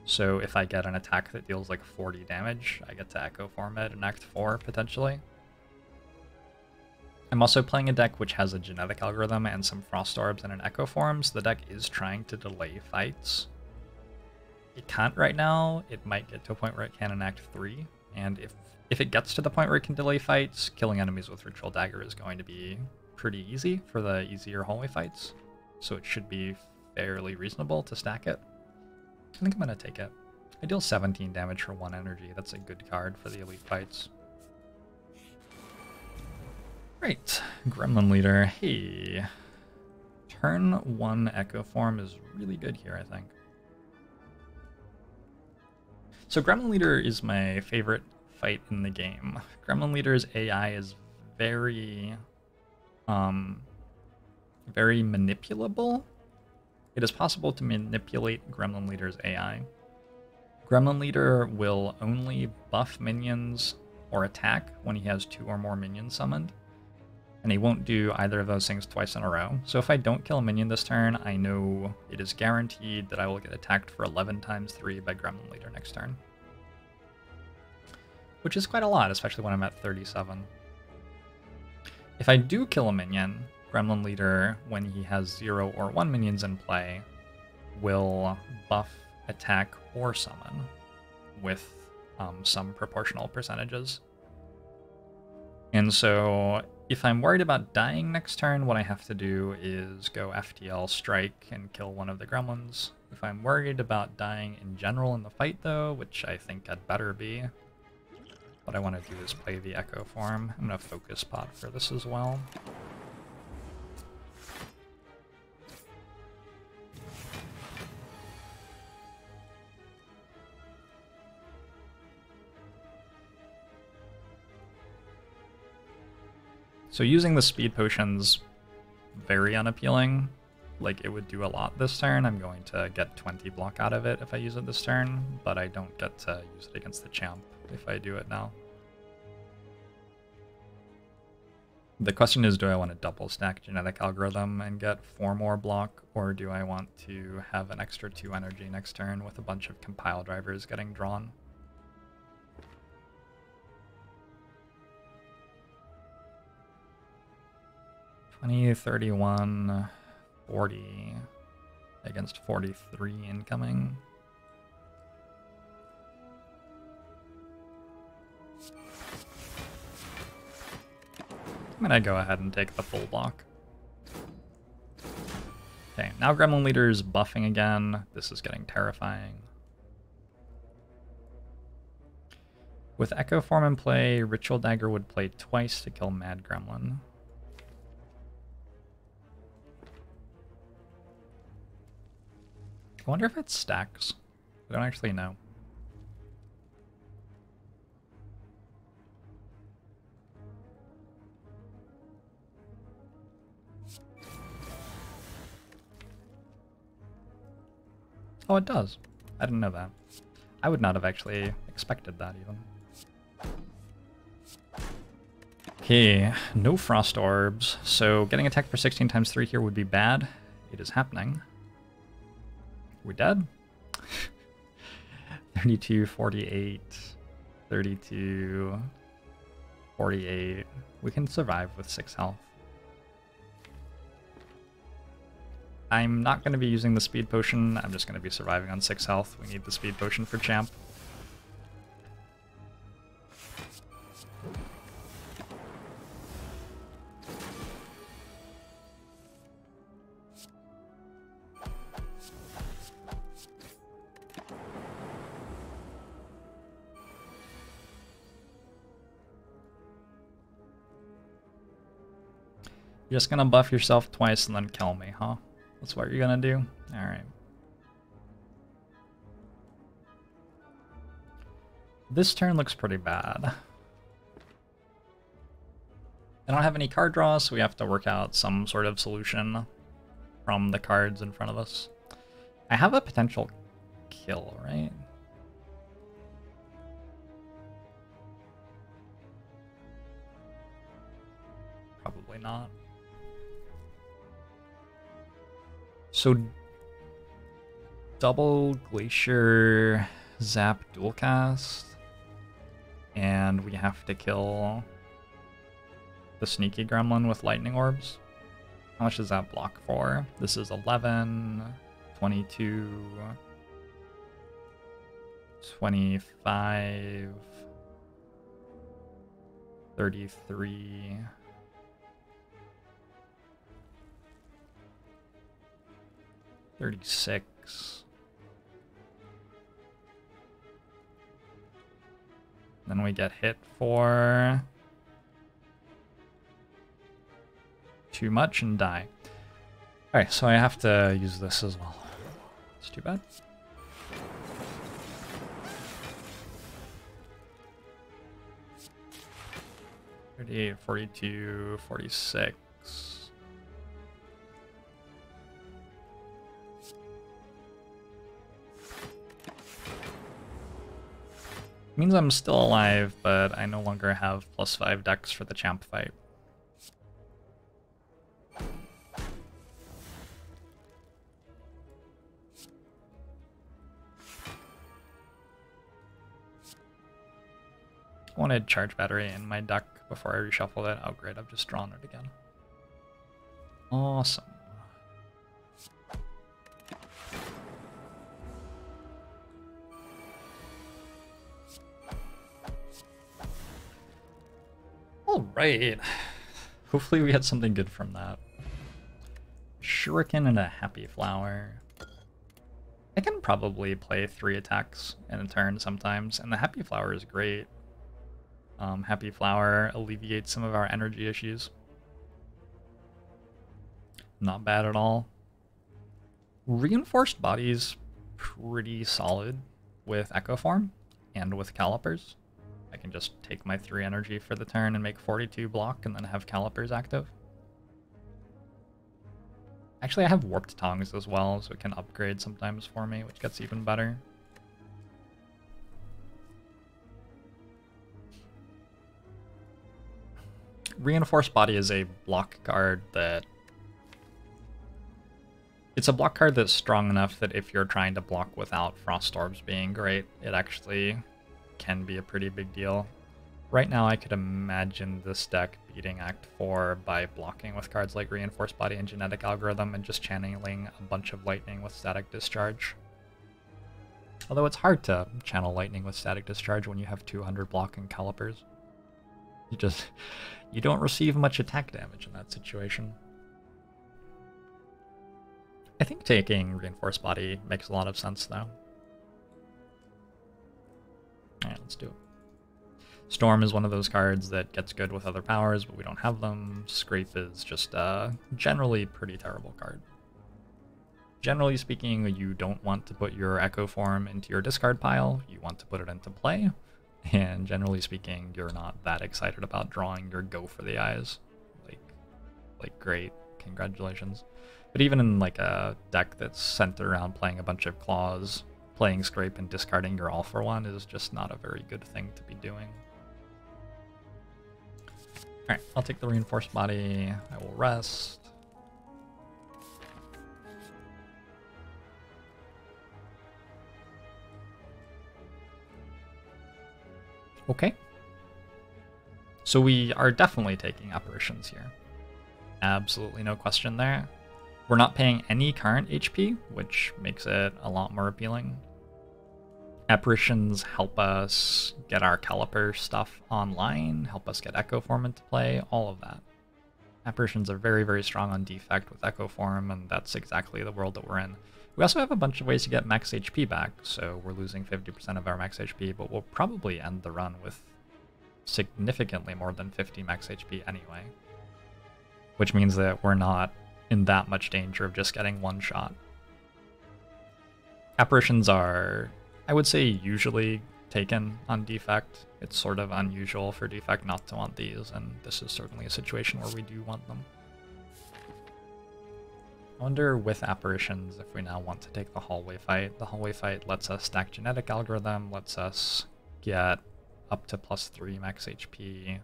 So if I get an attack that deals like forty damage, I get to Echo Form it in Act four, potentially. I'm also playing a deck which has a Genetic Algorithm and some Frost Orbs and an Echo Form, so the deck is trying to delay fights. It can't right now. It might get to a point where it can in Act three, And if if it gets to the point where it can delay fights, killing enemies with Ritual Dagger is going to be pretty easy for the easier hallway fights. So it should be fairly reasonable to stack it. I think I'm going to take it. I deal seventeen damage for one energy. That's a good card for the elite fights. Great. Gremlin Leader. Hey. Turn one Echo Form is really good here, I think. So Gremlin Leader is my favorite fight in the game. Gremlin Leader's A I is very... Um, very manipulable. It is possible to manipulate Gremlin Leader's A I. Gremlin Leader will only buff minions or attack when he has two or more minions summoned, and he won't do either of those things twice in a row. So if I don't kill a minion this turn, I know it is guaranteed that I will get attacked for eleven times three by Gremlin Leader next turn. Which is quite a lot, especially when I'm at thirty-seven. If I do kill a minion, Gremlin Leader, when he has zero or one minions in play, will buff, attack, or summon with um, some proportional percentages. And so if I'm worried about dying next turn, what I have to do is go F T L strike and kill one of the gremlins. If I'm worried about dying in general in the fight though, which I think I'd better be, what I want to do is play the Echo Form. I'm going to focus pot for this as well. So using the speed potion's very unappealing. Like, it would do a lot this turn. I'm going to get twenty block out of it if I use it this turn, but I don't get to use it against the champ if I do it now. The question is, do I want to double stack Genetic Algorithm and get four more block, or do I want to have an extra two energy next turn with a bunch of Compile Drivers getting drawn? twenty, thirty-one, forty against forty-three incoming. I'm gonna go ahead and take the full block. Okay, now Gremlin Leader is buffing again. This is getting terrifying. With Echo Form in play, Ritual Dagger would play twice to kill Mad Gremlin. I wonder if it stacks. I don't actually know. Oh, it does. I didn't know that. I would not have actually expected that even. Okay, no frost orbs. So getting attacked for sixteen times three here would be bad. It is happening. We're dead. thirty-two, forty-eight, thirty-two, forty-eight. We can survive with six health. I'm not going to be using the speed potion. I'm just going to be surviving on six health. We need the speed potion for champ. You're just gonna buff yourself twice and then kill me, huh? That's what you're gonna do? Alright. This turn looks pretty bad. I don't have any card draw, so we have to work out some sort of solution from the cards in front of us. I have a potential kill, right? Probably not. So double Glacier, Zap, Dualcast, and we have to kill the sneaky gremlin with lightning orbs. How much does that block for? This is eleven, twenty-two, twenty-five, thirty-three. thirty-six. Then we get hit for too much and die. Alright, so I have to use this as well. It's too bad. thirty-eight, forty-two, forty-six. It means I'm still alive, but I no longer have plus five dex for the champ fight. I wanted charge battery in my deck before I reshuffled it. Oh great, I've just drawn it again. Awesome. Alright. Hopefully we had something good from that. Shuriken and a happy flower. I can probably play three attacks in a turn sometimes, and the happy flower is great. Um, Happy Flower alleviates some of our energy issues. Not bad at all. Reinforced Body's pretty solid with Echo Form and with Calipers. I can just take my three energy for the turn and make forty-two block and then have Calipers active. Actually, I have Warped Tongues as well, so it can upgrade sometimes for me, which gets even better. Reinforced Body is a block card that... It's a block card that's strong enough that if you're trying to block without Frost Orbs being great, it actually can be a pretty big deal. Right now I could imagine this deck beating Act four by blocking with cards like Reinforced Body and Genetic Algorithm and just channeling a bunch of lightning with Static Discharge. Although it's hard to channel lightning with Static Discharge when you have two hundred block and Calipers. You just, you don't receive much attack damage in that situation. I think taking Reinforced Body makes a lot of sense, though. Alright, let's do it. Storm is one of those cards that gets good with other powers, but we don't have them. Scrape is just a generally pretty terrible card. Generally speaking, you don't want to put your Echo Form into your discard pile. You want to put it into play. And generally speaking, you're not that excited about drawing your Go for the Eyes. Like, like great, congratulations. But even in like a deck that's centered around playing a bunch of claws, playing Scrape and discarding your All for One is just not a very good thing to be doing. Alright, I'll take the Reinforced Body, I will rest. Okay, so we are definitely taking Apparitions here. Absolutely no question there. We're not paying any current H P, which makes it a lot more appealing. Apparitions help us get our Caliper stuff online, help us get Echo Form into play, all of that. Apparitions are very, very strong on Defect with Echo Form, and that's exactly the world that we're in. We also have a bunch of ways to get max H P back, so we're losing fifty percent of our max H P, but we'll probably end the run with significantly more than fifty max H P anyway. Which means that we're not in that much danger of just getting one shot. Apparitions are, I would say, usually taken on Defect. It's sort of unusual for Defect not to want these, and this is certainly a situation where we do want them. I wonder with Apparitions if we now want to take the hallway fight. The hallway fight lets us stack Genetic Algorithm, lets us get up to plus three max H P.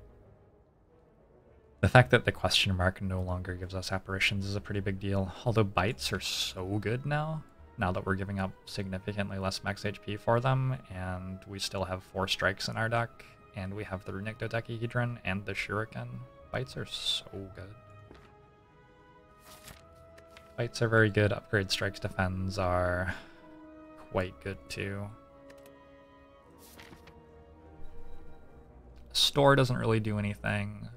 The fact that the question mark no longer gives us Apparitions is a pretty big deal, although Bites are so good now, now that we're giving up significantly less max H P for them, and we still have four strikes in our deck, and we have the Runic Dodecahedron and the Shuriken. Bites are so good. Bites are very good, upgrade strikes defends are quite good too. Store doesn't really do anything.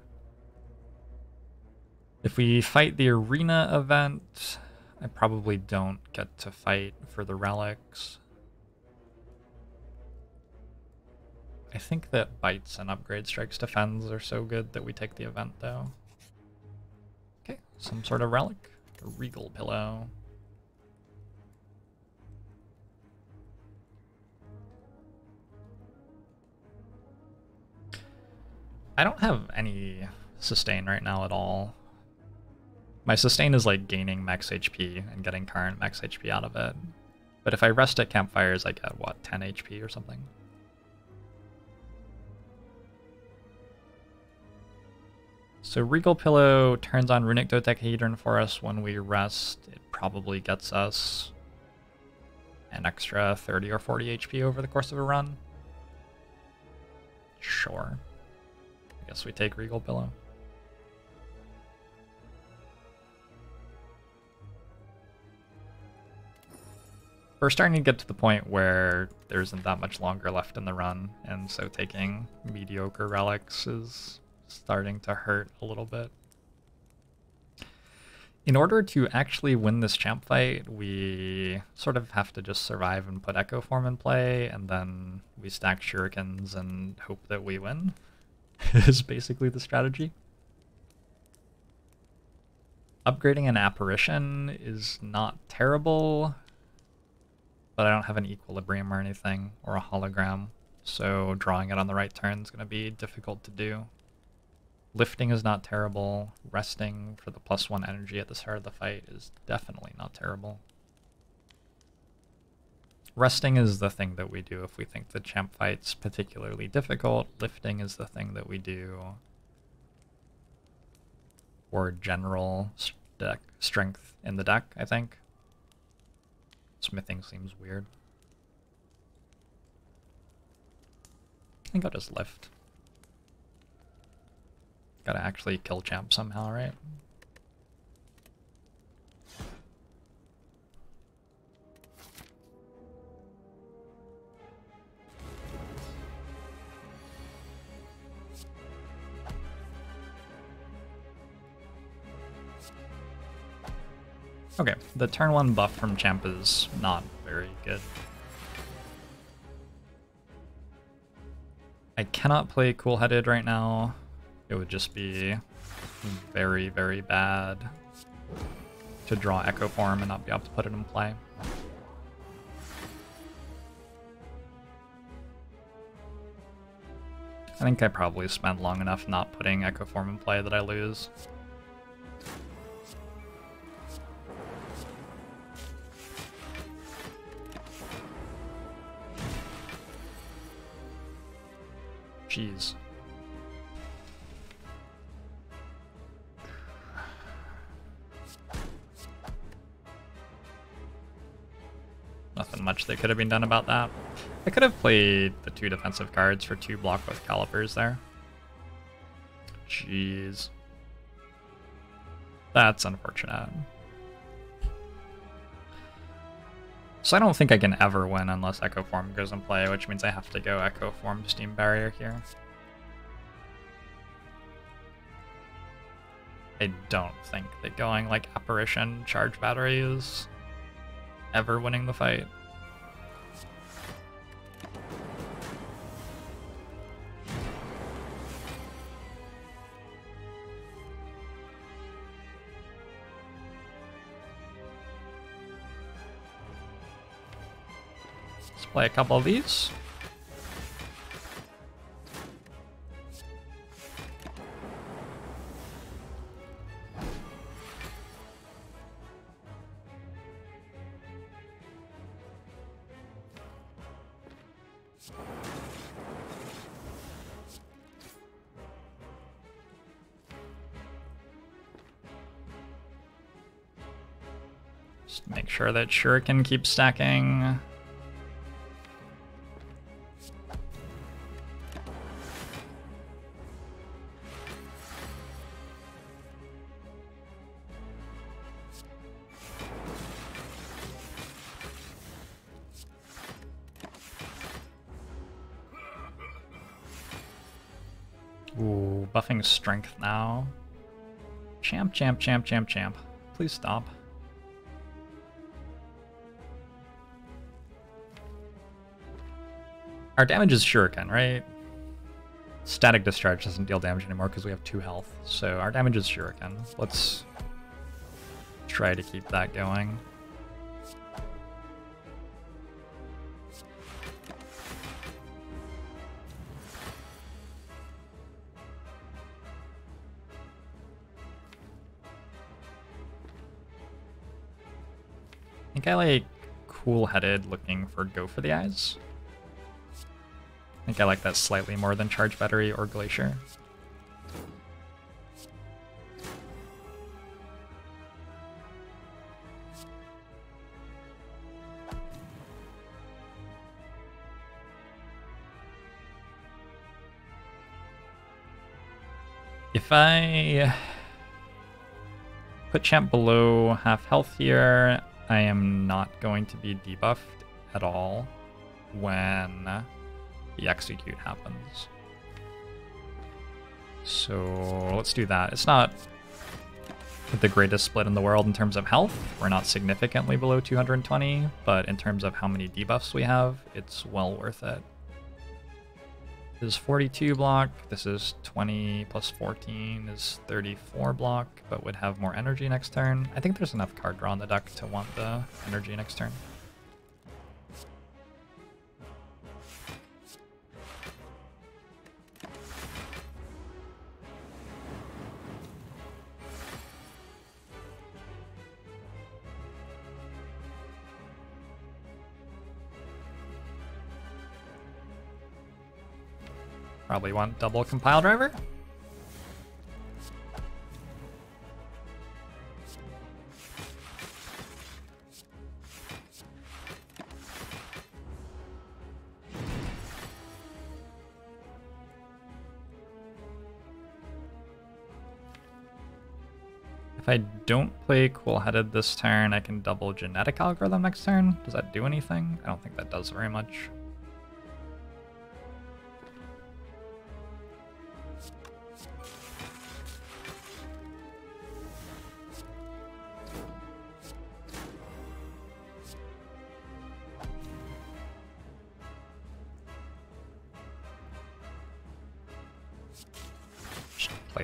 If we fight the arena event, I probably don't get to fight for the relics. I think that bites and upgrade strikes defends are so good that we take the event though. Okay, some sort of relic. A regal pillow. I don't have any sustain right now at all. My sustain is like gaining max H P and getting current max H P out of it. But if I rest at campfires, I get, what, ten H P or something? So Regal Pillow turns on Runic Dodecahedron for us when we rest. It probably gets us an extra thirty or forty H P over the course of a run. Sure. I guess we take Regal Pillow. We're starting to get to the point where there isn't that much longer left in the run, and so taking mediocre relics is starting to hurt a little bit. In order to actually win this champ fight, we sort of have to just survive and put Echo Form in play, and then we stack shurikens and hope that we win, is basically the strategy. Upgrading an apparition is not terrible, but I don't have an equilibrium or anything, or a hologram, so drawing it on the right turn is going to be difficult to do. Lifting is not terrible. Resting for the plus one energy at the start of the fight is definitely not terrible. Resting is the thing that we do if we think the champ fight's particularly difficult. Lifting is the thing that we do for general deck strength in the deck, I think. Smithing seems weird. I think I'll just lift. Gotta actually kill champ somehow, right? Okay, the turn one buff from champ is not very good. I cannot play Cool-Headed right now. It would just be very, very bad to draw Echo Form and not be able to put it in play. I think I probably spent long enough not putting Echo Form in play that I lose. Jeez. Nothing much that could have been done about that. I could have played the two defensive cards for two block with calipers there. Jeez. That's unfortunate. So I don't think I can ever win unless Echo Form goes in play, which means I have to go Echo Form Steam Barrier here. I don't think that going like Apparition Charge Battery is ever winning the fight. Play a couple of these. Just make sure that shuriken keeps stacking. Ooh, buffing strength now. Champ, champ, champ, champ, champ. Please stop. Our damage is shuriken, right? Static Discharge doesn't deal damage anymore because we have two health. So our damage is shuriken. Let's try to keep that going. I think I like Cool-Headed looking for Go for the Eyes. I think I like that slightly more than Charge Battery or Glacier. If I put Champ below half health here, I am not going to be debuffed at all when the execute happens. So let's do that. It's not the greatest split in the world in terms of health. We're not significantly below two hundred twenty, but in terms of how many debuffs we have, it's well worth it. This is forty-two block, this is twenty plus fourteen is thirty-four block, but would have more energy next turn. I think there's enough card draw on the deck to want the energy next turn. Probably want double Compile Driver. If I don't play Cool-Headed this turn, I can double Genetic Algorithm next turn. Does that do anything? I don't think that does very much.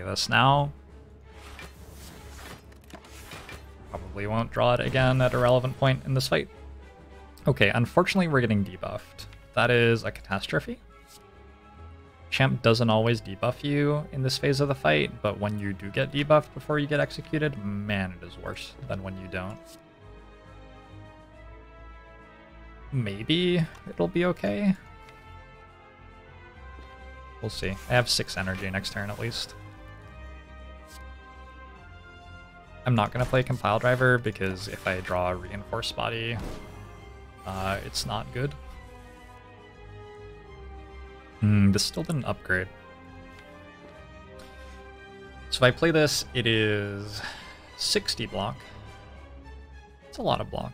This now. Probably won't draw it again at a relevant point in this fight. Okay, unfortunately we're getting debuffed. That is a catastrophe. Champ doesn't always debuff you in this phase of the fight, but when you do get debuffed before you get executed, man, it is worse than when you don't. Maybe it'll be okay. We'll see. I have six energy next turn at least. I'm not going to play Compile Driver because if I draw a Reinforced Body, uh, it's not good. Mm, this still didn't upgrade. So if I play this, it is sixty block. It's a lot of block.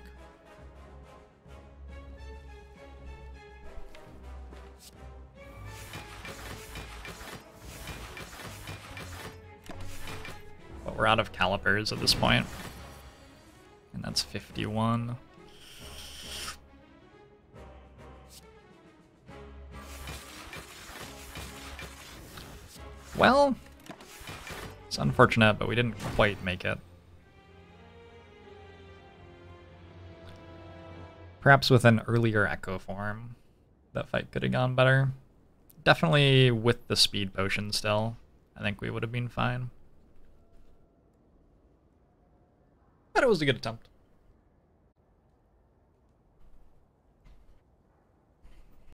We're out of Calipers at this point. And that's fifty-one. Well, it's unfortunate, but we didn't quite make it. Perhaps with an earlier Echo Form, that fight could have gone better. Definitely with the speed potion still, I think we would have been fine. But it was a good attempt.